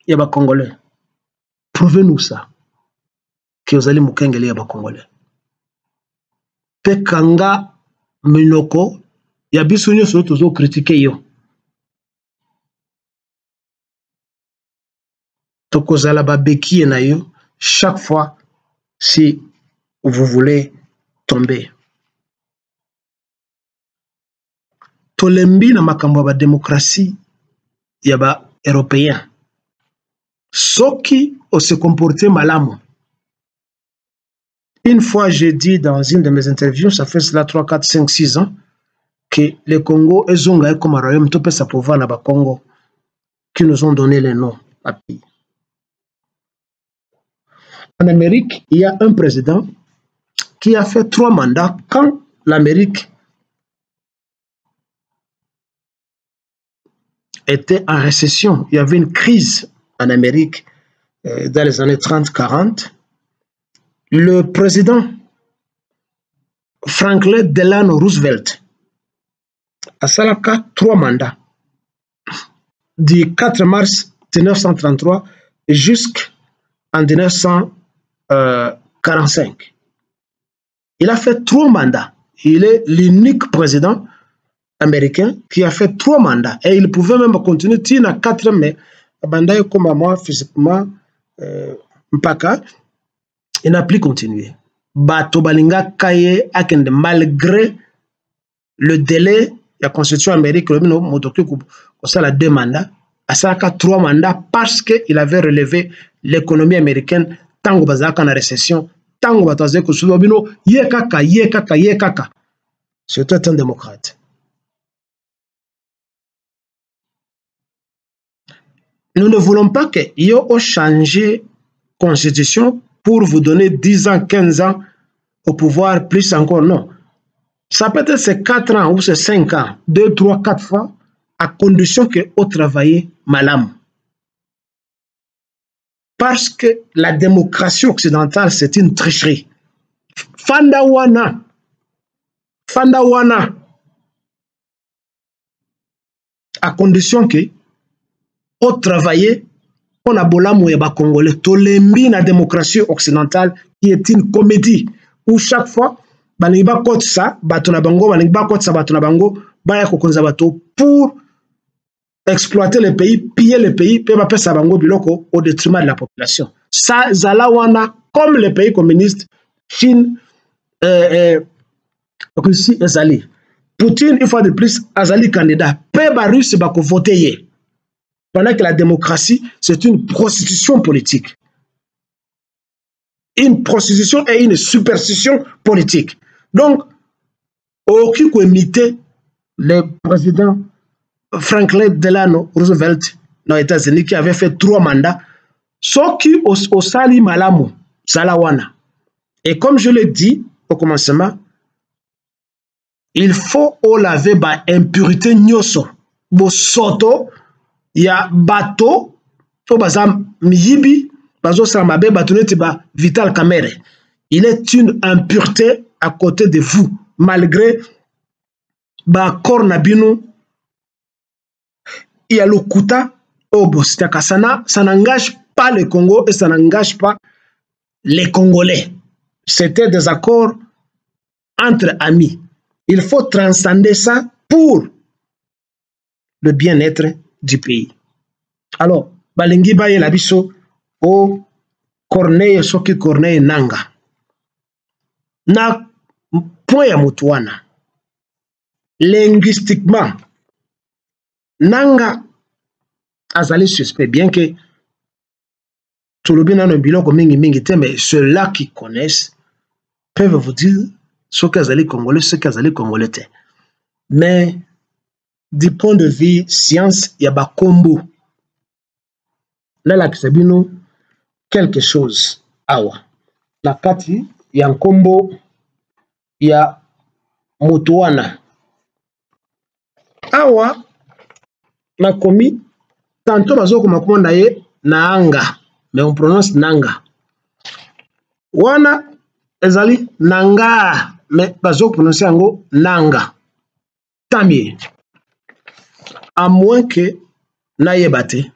ya ba Congolais. Prouvez-nous ça. Que ozali mukengeli ya ba Congolais. Pekanga minoko ya biso nyoso tozo critiquer yo. Tokozala ba bekiye na yo chaque fois si vous voulez tomber. Tolembi na makambo ba démocratie ya ba européen. Soki o se comporter malamu. Une fois j'ai dit dans une de mes interviews, ça fait cela 3, 4, 5, 6 ans, que le Congo et Zonga comme un royaume topé sa pouvoir na ba Congo qui nous ont donné les noms à pays. En Amérique, il y a un président qui a fait 3 mandats quand l'Amérique était en récession. Il y avait une crise en Amérique dans les années 30-40. Le président Franklin Delano Roosevelt a salaka 3 mandats du 4 mars 1933 jusqu'en 1945. Il a fait 3 mandats. Il est l'unique président américain qui a fait 3 mandats. Et il pouvait même continuer. Il a 4 mais comme moi, physiquement, il n'a plus continué. Malgré le délai de la Constitution américaine, il a 2 mandats. Il a 3 mandats parce qu'il avait relevé l'économie américaine. Tango bazaka na récession, tango bataze ko sudobino yekaka yekaka yekaka. C'est un démocrate. Nous ne voulons pas que yo changer constitution pour vous donner 10 ans, 15 ans au pouvoir, plus encore non. Ça peut être ces 4 ans ou ces 5 ans, 2, 3, 4 fois à condition que au travailler malam. Parce que la démocratie occidentale, c'est une tricherie. Fandawana. Fandawana. À condition que, au travail, on a bolamou et congolais. Tolembi na démocratie occidentale qui est une comédie. Où chaque fois, baniba kote sa, batona bango, baniba kote sa, batona bango, baya kokonza bato pour exploiter les pays, piller les pays, au détriment de la population. Ça, Zalawana, comme les pays communistes, Chine, Russie et Zali. Poutine, une fois de plus, Azali candidat. Peba russe, c'est bako voter. Pendant que la démocratie, c'est une prostitution politique. Une prostitution et une superstition politique. Donc, aucun peut imiter les présidents Franklin Delano Roosevelt dans les États-Unis qui avait fait 3 mandats. Sauf qui au Sali Malamu, Salawana. Et comme je l'ai dit au commencement, il faut au laver ba impurité nyoso. Bo soto ya bato to bazam miyibi bazo salamabe batonete ba vital camere. Il est une impureté à côté de vous malgré ba cornabino. Il y a le Kuta, ça n'engage pas le Congo et ça n'engage pas les Congolais. C'était des accords entre amis. Il faut transcender ça pour le bien-être du pays. Alors, Balengi Baye Labiso, au Corneille, Soki Corneille Nanga. Na point à Moutouana. Linguistiquement, Nanga azali suspect, bien que tout le bien un bilan comme mingi mais ceux-là qui connaissent peuvent vous dire ce qu'azali congolais, ce qu'azali congolais. Mais du point de vue science, il y a ba combo. Là, Kisabino, quelque chose. Awa. La Kati, il y a un combo, il y a Moutouana. Awa. Makomi, tantôt, je vais vous montrer Naanga, mais on prononce Nanga. Wana ezali Nanga, mais bazo prononcer ango Nanga. Tamie. À moins que nayebate.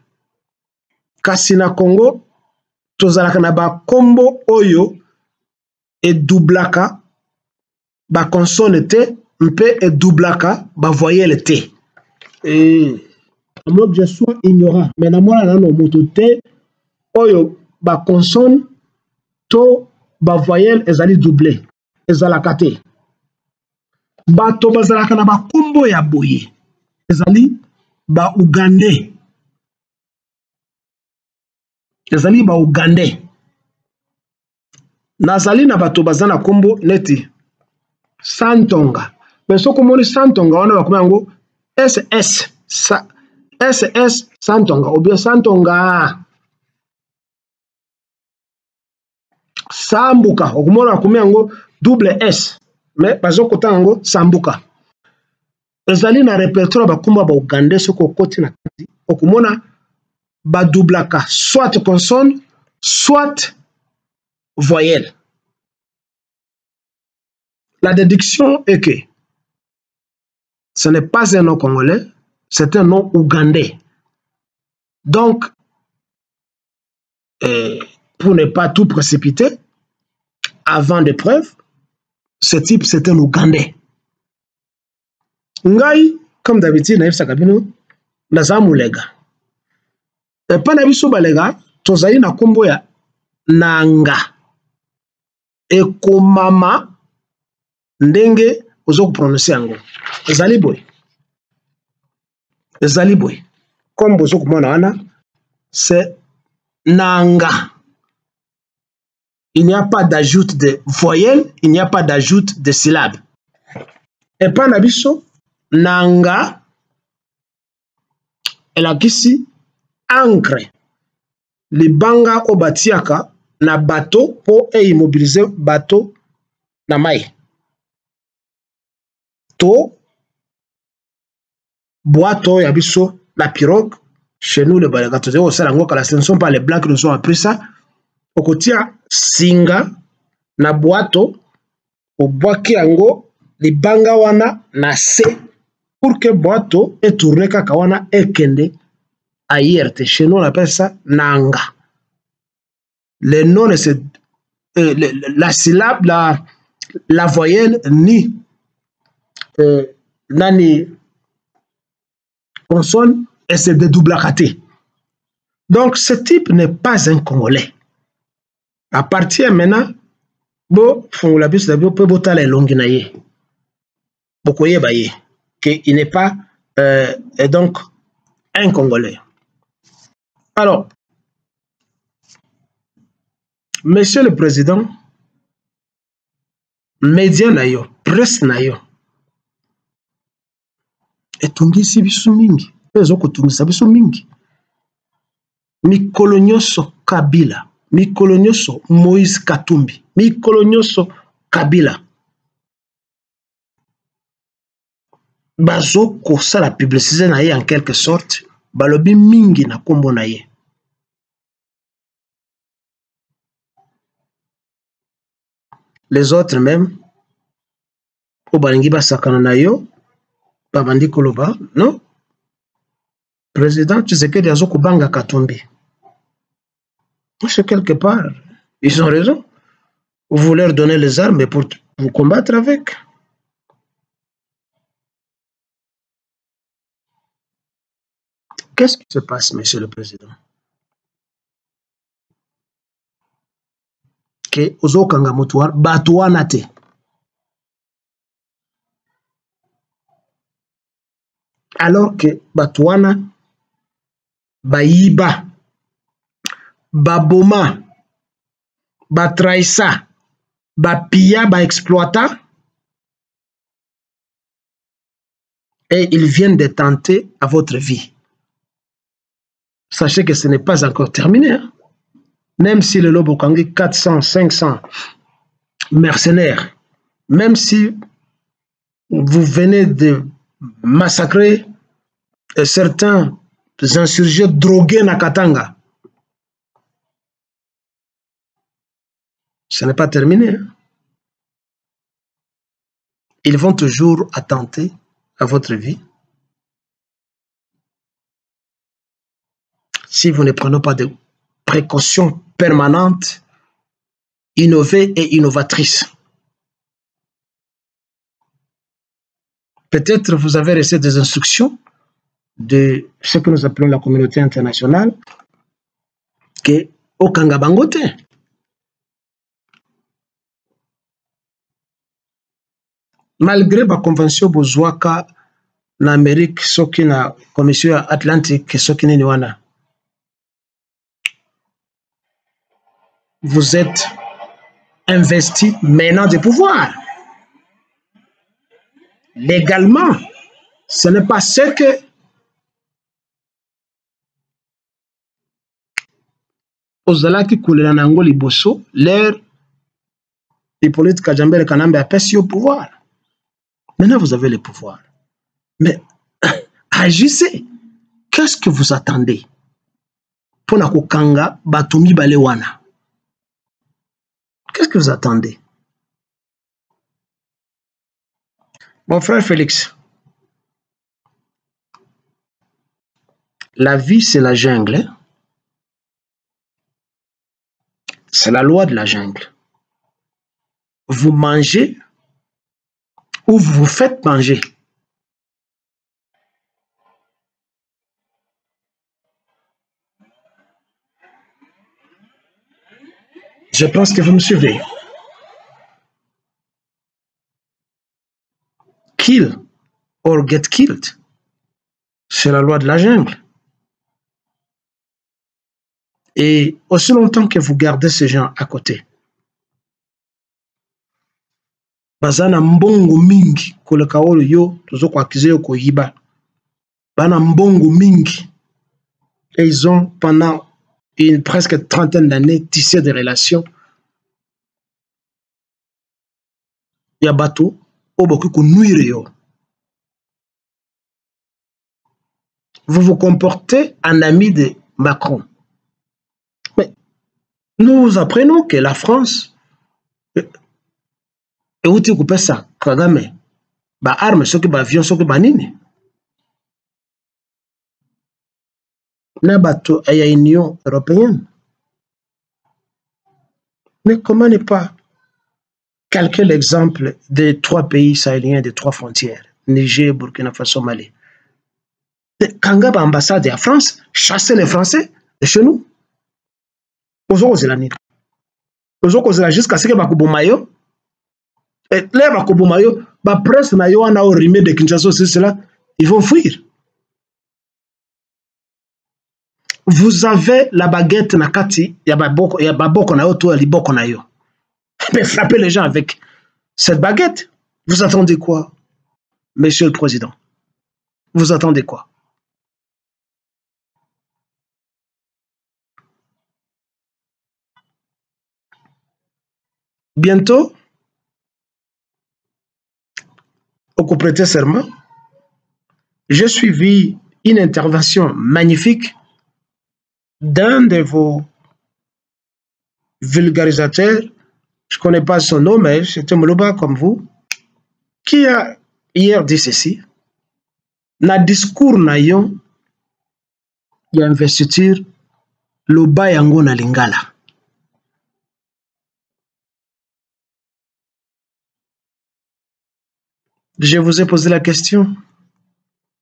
Kasi na Congo tozalaka na ba combo oyo et doublaka ba consonne T mpe et doublaka ba voyelle T. Et moi je suis ignorant mais na mona na no moto T oyo ba consonne to ba voyelle ezali doublé ezalaka te. Ba to bazalaka na ba combo ya boye ezali ba Ugandais. Ezali ba Ugandais. Nazali na bato bazana kombo neti Santonga. Mais soko moni Santonga wana bakoma yango SS SS Santonga ou bien Santonga. Sambuka okumona bakoma yango double S mais bazoko tango Sambuka. Ezali na repertoire bakomba ba Ugandais soko koti na kati okumona ba doublaka soit consonne soit voyelle. La déduction est que ce n'est pas un nom congolais, c'est un nom ougandais. Donc, pour ne pas tout précipiter, avant des preuves, ce type c'est un ougandais. Ngai, comme d'habitude, naïf sakabino, nazamoulega. Pana biso balega tozali na kombo ya Nanga ekomama ndenge ozo ko prononcer yango ezali boy comme bozo komona wana c'est Nanga. Il n'y a pas d'ajout de voyelles, il n'y a pas d'ajout de syllabes. Pana biso Nanga elakisi ancre libanga obatiaka na bato po immobiliser bato na mai to boato ya biso la pirogue chez nous le balagato zéro salango kala ce ne sont pas les blancs qui nous ont appris ça okotia singa na boato obwaki yango libanga wana na se pour que boato etourne kaka wana ekende. Ailleurs, chez nous, on appelle ça Nanga. Le nom, la syllabe, la voyelle, ni nani consonne, et c'est de double raté. Donc, ce type n'est pas un Congolais. À partir maintenant, bon, Fongolabus, Botale Longinaye. Bokoye Baye. Qu'il n'est pas, et donc, un Congolais. Alors, Monsieur le Président, médias nayo, presse nayo, et tungi si biso mingi, pezo ko tungi sa biso mingi, mikolo nyonso Kabila, mikolo nyonso Moïse Katumbi, mikolo nyonso Kabila, bazo ko sala publicité na ye en quelque sorte. Balobi mingi na kombo na ye. Les autres même, obalingi basakana na yo, babandi koloba, non? Président Tshisekedi azo kobanga Katumbi. Parce quelque part, ils ont raison. Vous leur donnez les armes pour vous combattre avec. Qu'est-ce qui se passe, Monsieur le Président? Que ozo kangamotwar batwana te. Alors que batwana bayiba baboma batraisa bapia baexploita et ils viennent de tenter à votre vie. Sachez que ce n'est pas encore terminé. Hein? Même si le lobo kangi 400, 500 mercenaires, même si vous venez de massacrer certains insurgés drogués na Katanga, Ce n'est pas terminé. Ils vont toujours attenter à votre vie. Si vous ne prenez pas de précautions permanentes, innovées et innovatrices. Peut-être vous avez reçu des instructions de ce que nous appelons la communauté internationale, que au Kangabangote. Malgré la convention Bozoaka en Amérique, ce qui est la commission atlantique, ce qui est Niwana, vous êtes investi maintenant du pouvoir. Légalement, ce n'est pas ce que Ozalaki Koulenanango Liboso, l'air Hippolyte Kajambere Kanambe a perçu au pouvoir. Maintenant, vous avez le pouvoir. Mais agissez. Qu'est-ce que vous attendez? Pona kokanga batumi balewana. Qu'est-ce que vous attendez? Mon frère Félix, la vie c'est la jungle, hein? C'est la loi de la jungle. Vous mangez ou vous vous faites manger. Je pense que vous me suivez. Kill or get killed. C'est la loi de la jungle. Et aussi longtemps que vous gardez ces gens à côté, bazana mbongo mingi koleka olo yo tozokwakiza yo koyiba bana mbongo mingi. Et ils ont pendant une presque trentaine d'années tissé des relations ya bato oboku kunuire yo. Vous vous comportez en ami de Macron. Nous apprenons que la France et où tu coupes ça, Kagame, bah armes, ceux qui bah avions, ceux qui bah nini. N'abato à l'Union européenne. Mais comment ne pas calquer l'exemple des trois pays sahéliens, des trois frontières, Niger, Burkina Faso, Mali. Kangab ambassade à France, chasser les Français de chez nous. Jusqu'à ce que Bakubomayo, et les Bakubomayo, la presse n'a pas rimé de Kinshasa, c'est cela, ils vont fuir. Vous avez la baguette nakati, il y a baboko na yo, toi liboko na yo. Mais frappez les gens avec cette baguette. Vous attendez quoi, Monsieur le Président? Vous attendez quoi? Bientôt, au coup prêter serment, j'ai suivi une intervention magnifique d'un de vos vulgarisateurs, je ne connais pas son nom, mais c'était Muleba comme vous, qui a hier dit ceci. Na discours na yon, ya investiture, loba yango na lingala. Je vous ai posé la question,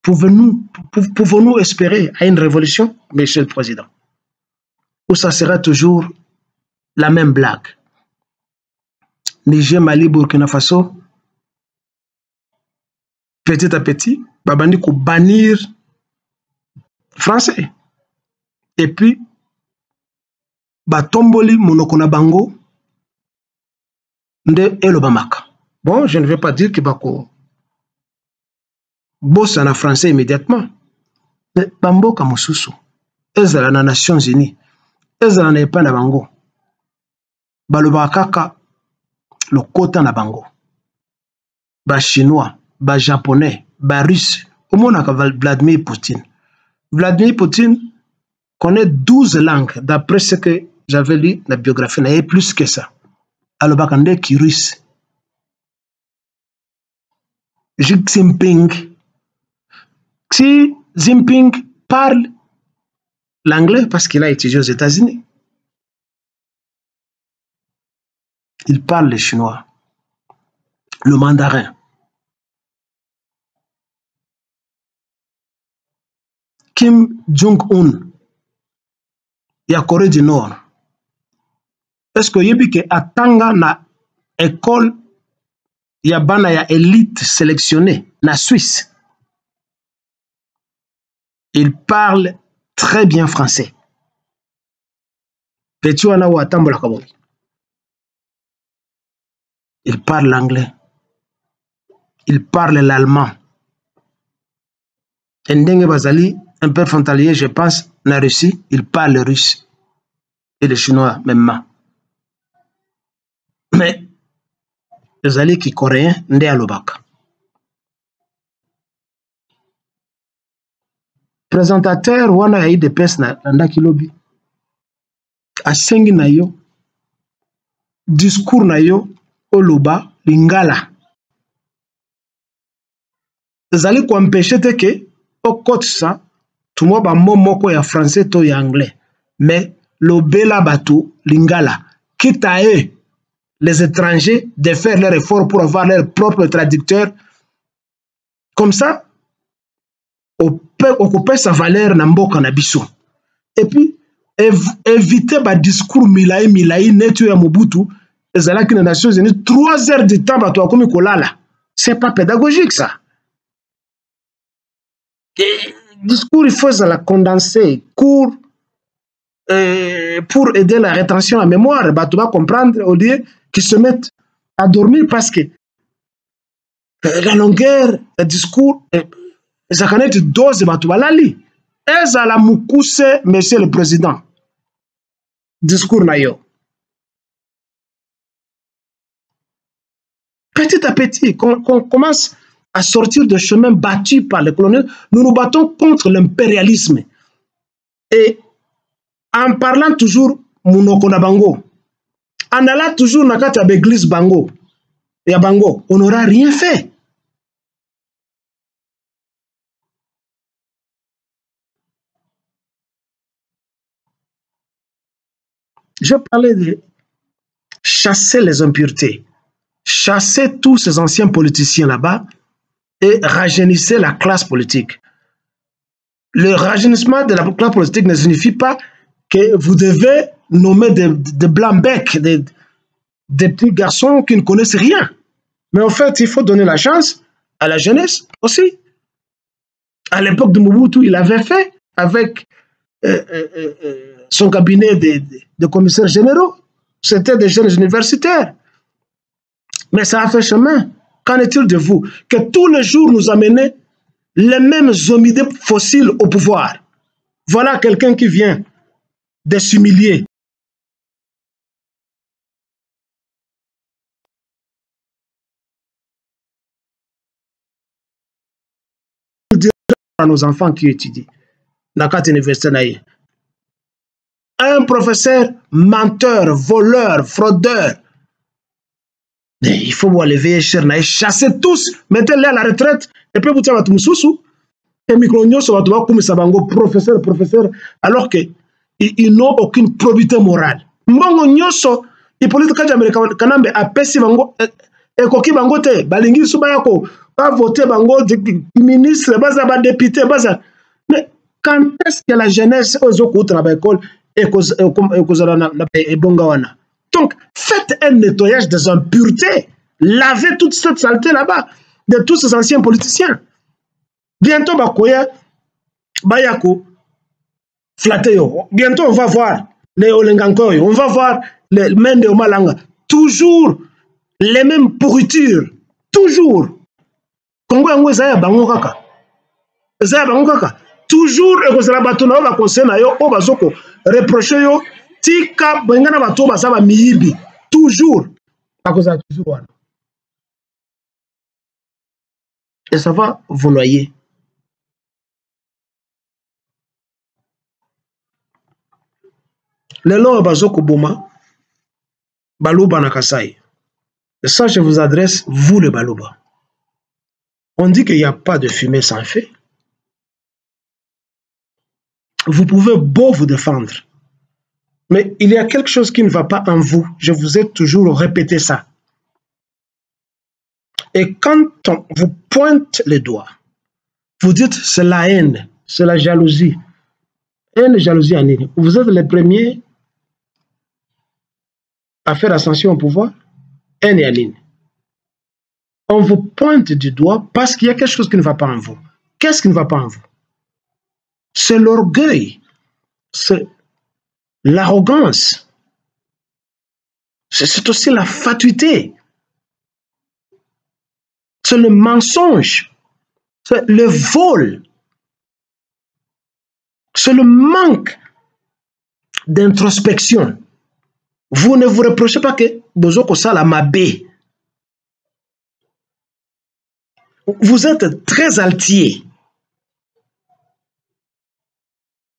pouvons-nous espérer à une révolution, Monsieur le Président? Ou ça sera toujours la même blague? Niger, Mali, Burkina Faso, petit à petit, babandi ko bannir Français. Et puis, batomboli monokona bango, nde elobamaka. Bon, je ne vais pas dire que bako bosse en français immédiatement. Mais Bambo Kamususu, Ezra na Nations Unies, Ezra na Epa na Bango, Balobakaka, le Kota na Bango, ba Chinois, ba Japonais, ba Russe, au monde a Vladimir Poutine. Vladimir Poutine connaît 12 langues, d'après ce que j'avais lu dans la biographie, il y a plus que ça. alobaka ndeki russe. Xi Jinping parle l'anglais parce qu'il a étudié aux États-Unis. Il parle le chinois, le mandarin. Kim Jong-un, il y a Corée du Nord. Est-ce que yebike atanga na école ya bana ya élite sélectionnée na Suisse? Il parle très bien français. Il parle l'anglais. Il parle l'allemand. Ndenge Bazali, un peu frontalier, je pense, na Russie, il parle le russe. Et le chinois, même. Mais les alliés qui coréens n'ont pas le bac. Présentateur, on a eu des personnes dans le lobby. À 5 nayo, discours nayo, oloba, lingala. Les alliés qui empêchent que, au côté ça, tout le monde a un mot en français et en anglais. Mais l'obéla bateau, lingala, quitte à eux, les étrangers, de faire leur effort pour avoir leur propre traducteur. Comme ça, on peut occuper sa valeur dans le cannabis. Et puis, éviter le discours Milaï, Netu et Mobutu, et ça, les Nations Unies, 3 heures de temps, ce n'est pas pédagogique, ça. Le discours, il faut la condenser, court, pour aider la rétention à mémoire, tu vas comprendre au lieu qu'ils se mettent à dormir parce que la longueur du discours, ça connaît une dose de Batubalali. Et ça la moukouse, monsieur le président. Discours naïo. Petit à petit, qu'on commence à sortir de chemin battu par les colonies, nous nous battons contre l'impérialisme. Et en parlant toujours Munokona Bango, en allant toujours Nakata Beglis Bango, et à Bango, on n'aura rien fait. Je parlais de chasser les impuretés, chasser tous ces anciens politiciens là-bas et rajeunissez la classe politique. Le rajeunissement de la classe politique ne signifie pas que vous devez nommer des blancs becs, des petits garçons qui ne connaissent rien. Mais en fait, il faut donner la chance à la jeunesse aussi. À l'époque de Mobutu, il avait fait avec son cabinet de commissaires généraux. C'était des jeunes universitaires. Mais ça a fait chemin. Qu'en est-il de vous? Que tous les jours nous amenez les mêmes hominidés fossiles au pouvoir. Voilà quelqu'un qui vient de s'humilier. Nous dirons à nos enfants qui étudient dans la carte universitaire. Un professeur menteur, voleur, fraudeur. Mais il faut vous lever, chasser tous, mettez-les à la retraite, et puis vous tirez à tout sous. Et micro-nions, ça va tout comme ça, professeur, alors que ils n'ont aucune probité morale. Mbongo nyoso, Hippolyte Kajamele Kanambe apesi bango ekoki bango te, balingi subayako, pas voter bango ministre, baza ba député, baza. Mais quand est-ce que la jeunesse aux autres travail école et bongawana? Donc faites un nettoyage des impuretés, lavez toute cette saleté là-bas de tous ces anciens politiciens. Bientôt bakoya bayako Flatteo. Bientôt, on va voir les Olengankoy, on va voir les Mende Omalanga. Toujours les mêmes pourritures. Toujours. Congo Ango Zaya Bangokaka. Zaya Bangokaka. Toujours, et vous allez battre dans le conseil, au Bazoko, reprocher, Tika, Bengana Bato, Basaba, Miyibi. Toujours. À cause de toujours. Et ça va vouloyer. Lelo bazoko boma Baloba Nakasai. Et ça, je vous adresse, vous le Baloba. On dit qu'il n'y a pas de fumée sans feu. Vous pouvez beau vous défendre, mais il y a quelque chose qui ne va pas en vous. Je vous ai toujours répété ça. Et quand on vous pointe les doigts, vous dites c'est la haine, c'est la jalousie. Haine et jalousie en ligne. Vous êtes les premiers à faire ascension au pouvoir, haine et en ligne. On vous pointe du doigt parce qu'il y a quelque chose qui ne va pas en vous. Qu'est-ce qui ne va pas en vous? C'est l'orgueil, c'est l'arrogance, c'est aussi la fatuité, c'est le mensonge, c'est le vol, c'est le manque d'introspection. Vous ne vous reprochez pas que Bozoko Sala Mabé. Vous êtes très altier.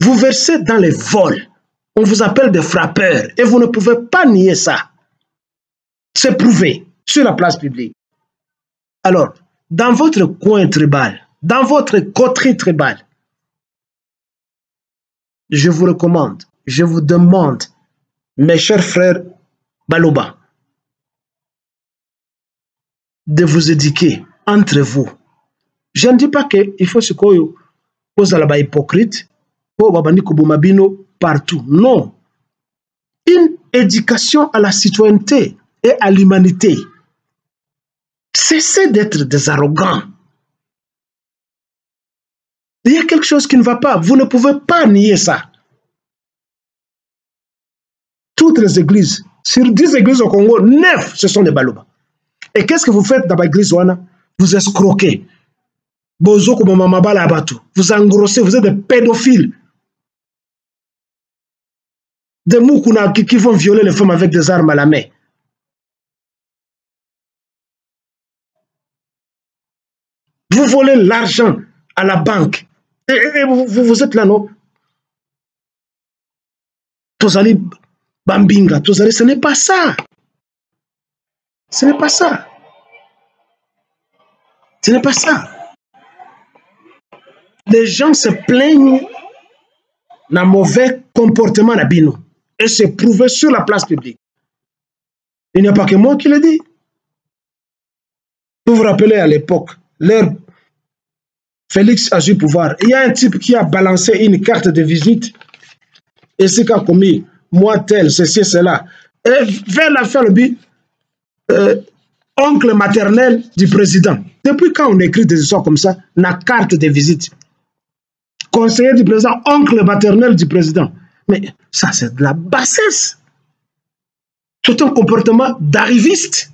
Vous versez dans les vols. On vous appelle des frappeurs et vous ne pouvez pas nier ça. C'est prouvé sur la place publique. Alors, dans votre coin tribal, dans votre coterie tribale, je vous recommande, je vous demande, mes chers frères Baloba, de vous éduquer entre vous. Je ne dis pas qu'il faut se coller aux alabas hypocrites, aux babani kubumabino partout. Non. Une éducation à la citoyenneté et à l'humanité. Cessez d'être des arrogants. Il y a quelque chose qui ne va pas. Vous ne pouvez pas nier ça. Toutes les églises, sur 10 églises au Congo, 9, ce sont des Baloba. Et qu'est-ce que vous faites dans l'église Wana? Vous escroquez. Vous engrossez, vous êtes des pédophiles. Des moukuna qui vont violer les femmes avec des armes à la main. Vous volez l'argent à la banque. Et vous êtes là, non? Tozali Bambinga, Tozali, ce n'est pas ça. Ce n'est pas ça. Ce n'est pas ça. Les gens se plaignent d'un mauvais comportement d'Abino et se prouvent sur la place publique. Il n'y a pas que moi qui le dis. Vous vous rappelez à l'époque, l'heure Félix a eu pouvoir. Il y a un type qui a balancé une carte de visite et c'est qu'a commis moi tel, ceci, cela. Et vers la fin, le but, oncle maternel du président. Depuis quand on écrit des histoires comme ça, la carte de visite? Conseiller du président, oncle maternel du président. Mais ça, c'est de la bassesse. C'est un comportement d'arriviste.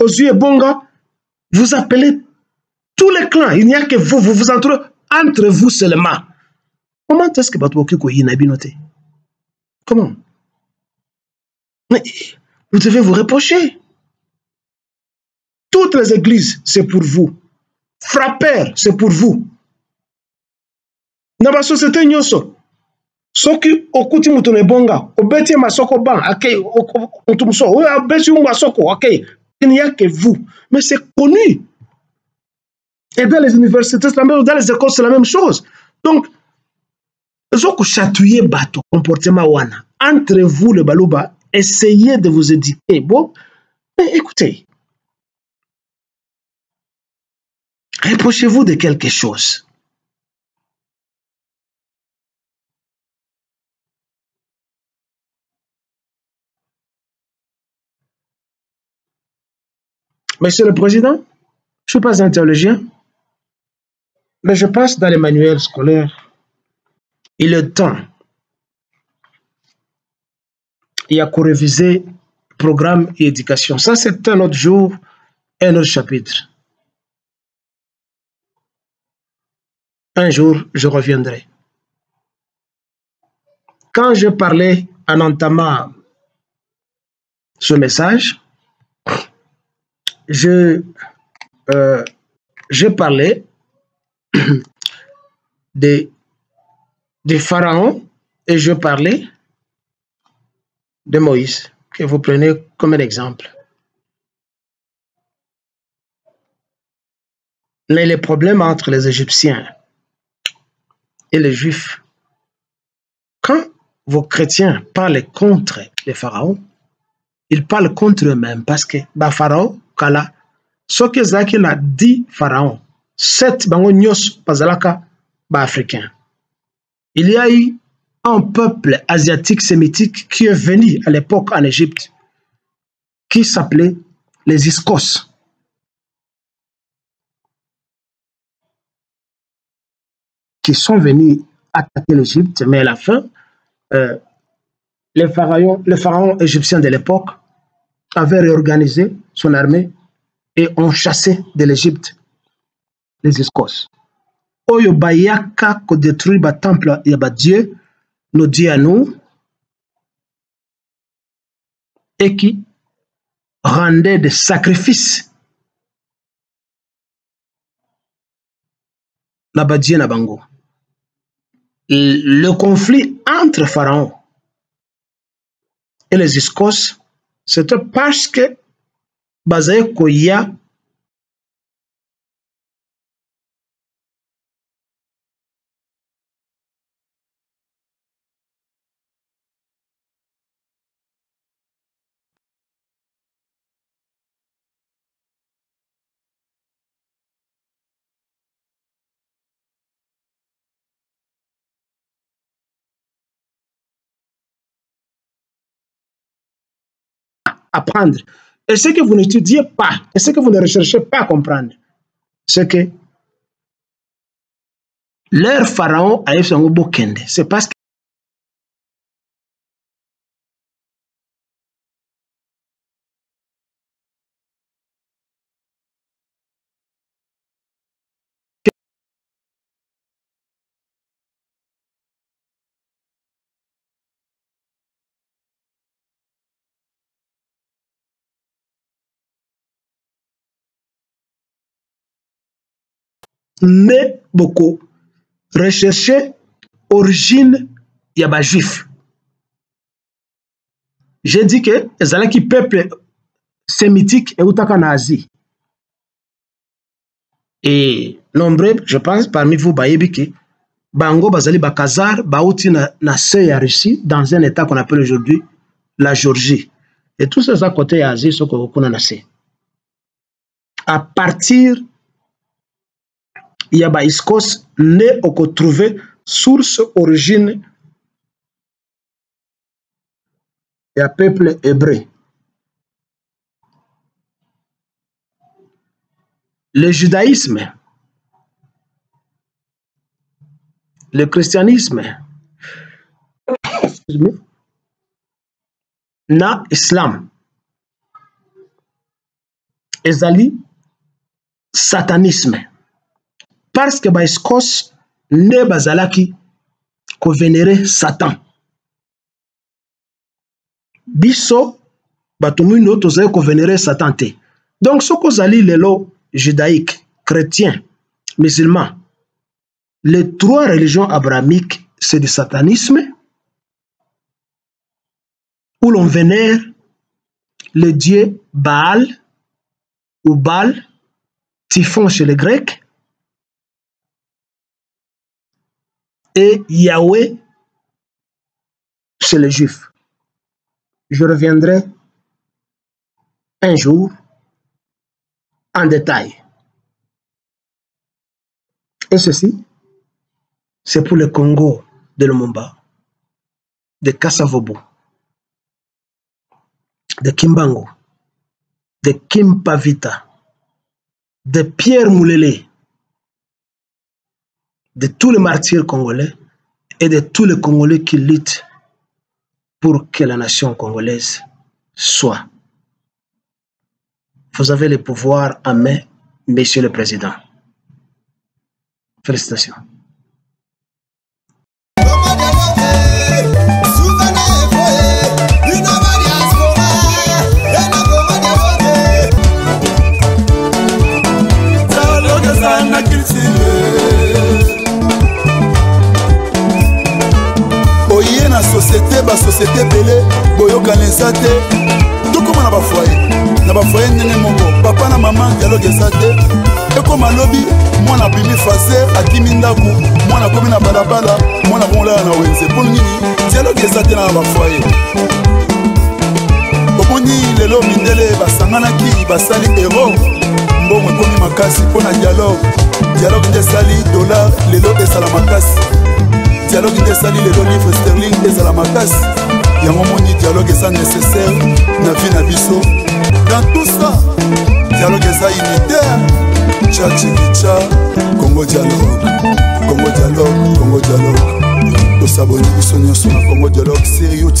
Aux yeux Bonga, vous appelez tous les clans. Il n'y a que vous, vous vous entre vous seulement. Comment est-ce que Batwokiko Yinabinote? Comment? Mais vous devez vous reprocher. Toutes les églises, c'est pour vous. Frappeur, c'est pour vous. Dans la société, nous sommes. Ceux qui ont coûté mon bonga, au bêtis ma soko ban, au tout so, au bêtis ma soko, ok. Il n'y a que vous. Mais c'est connu. Et dans les universités, la même, dans les écoles, c'est la même chose. Donc, les gens qui chatouillent bateau, comportement wana, entre vous, le Baloba, essayez de vous éduquer. Bon, mais écoutez, reprochez-vous de quelque chose. Monsieur le Président, je ne suis pas un théologien, mais je passe dans les manuels scolaires. Il est temps. Il y a qu'à réviser programme et éducation. Ça, c'est un autre jour, un autre chapitre. Un jour, je reviendrai. Quand je parlais en entamant ce message, je parlais des pharaons Et je parlais de Moïse, que vous prenez comme un exemple. Mais les problèmes entre les Égyptiens et les Juifs, quand vos chrétiens parlent contre les pharaons, ils parlent contre eux-mêmes parce que bah, pharaon, kala, ce que Zaki a dit pharaon, sept bangonyos pazalaka bah, africains. Il y a eu un peuple asiatique sémitique qui est venu à l'époque en Égypte, qui s'appelait les Iskos. Qui sont venus attaquer l'Égypte, mais à la fin, les pharaons égyptiens de l'époque avaient réorganisé son armée et ont chassé de l'Égypte les Iskos. Oyo bayaka ko détruit ba temple ya ba Dieu, nos dieux à nous, et qui rendait des sacrifices na ba Dieu na bango. Le conflit entre pharaons et les Iskos, c'était parce que Bazaï Koya apprendre. Et ce que vous n'étudiez pas, et ce que vous ne recherchez pas à comprendre, c'est que leur pharaon a eu son bokende. C'est parce que mais beaucoup rechercher origine yaba juif. J'ai dit que les allaient qui peuple sémitique et outaka en Asie. Et nombreux, je pense, parmi vous, Bayebiki, Bango Bazali Bakazar, Baouti Nassé à Russie, dans un état qu'on appelle aujourd'hui la Géorgie. Et tous ces à côté Asie, ce qu'on a nassé. À partir il y a des Iskos nés au trouver source, origine et un peuple hébreu. Le judaïsme, le christianisme, na islam, ezali satanisme. Parce que les Iskos ne bazalaki ko vénérer Satan. Biso batumuno tozali ko vénérer Satan te. Donc ce que zali les lots judaïques, chrétiens, musulmans, les trois religions abrahamiques, c'est du satanisme où l'on vénère le dieu Baal ou Baal, Typhon chez les Grecs. Et Yahweh, c'est les Juifs. Je reviendrai un jour en détail. Et ceci, c'est pour le Congo de Lumumba, de Kasavubu, de Kimbangu, de Kimpavita, de Pierre Mulele, de tous les martyrs congolais et de tous les Congolais qui luttent pour que la nation congolaise soit. Vous avez le pouvoir en main, Monsieur le Président. Félicitations. Oh yeah. société belé boyoka nesate tout comme na ba foyer nene moko papa na maman dialogue esate et comme alobi mwana bimi faser akimi ndaku mwana komi na balabala mwana bonla na wenze pour nini dialogue esate na ba foyer boboni lelo mindele basangana ki basali héros mbongo komi makasi pona dialogue de sali dollar lelo de salamakasi dialogue de sali les livres sterling des alamakas. Il y a un moment où dialogue est nécessaire, na vie na biso. Dans tout ça, dialogue est unitaire. Tcha tcha, Congo Dialogue, Congo Dialogue, Congo Dialogue. Tous abonnés, tous sont sur Congo Dialogue, sérieux.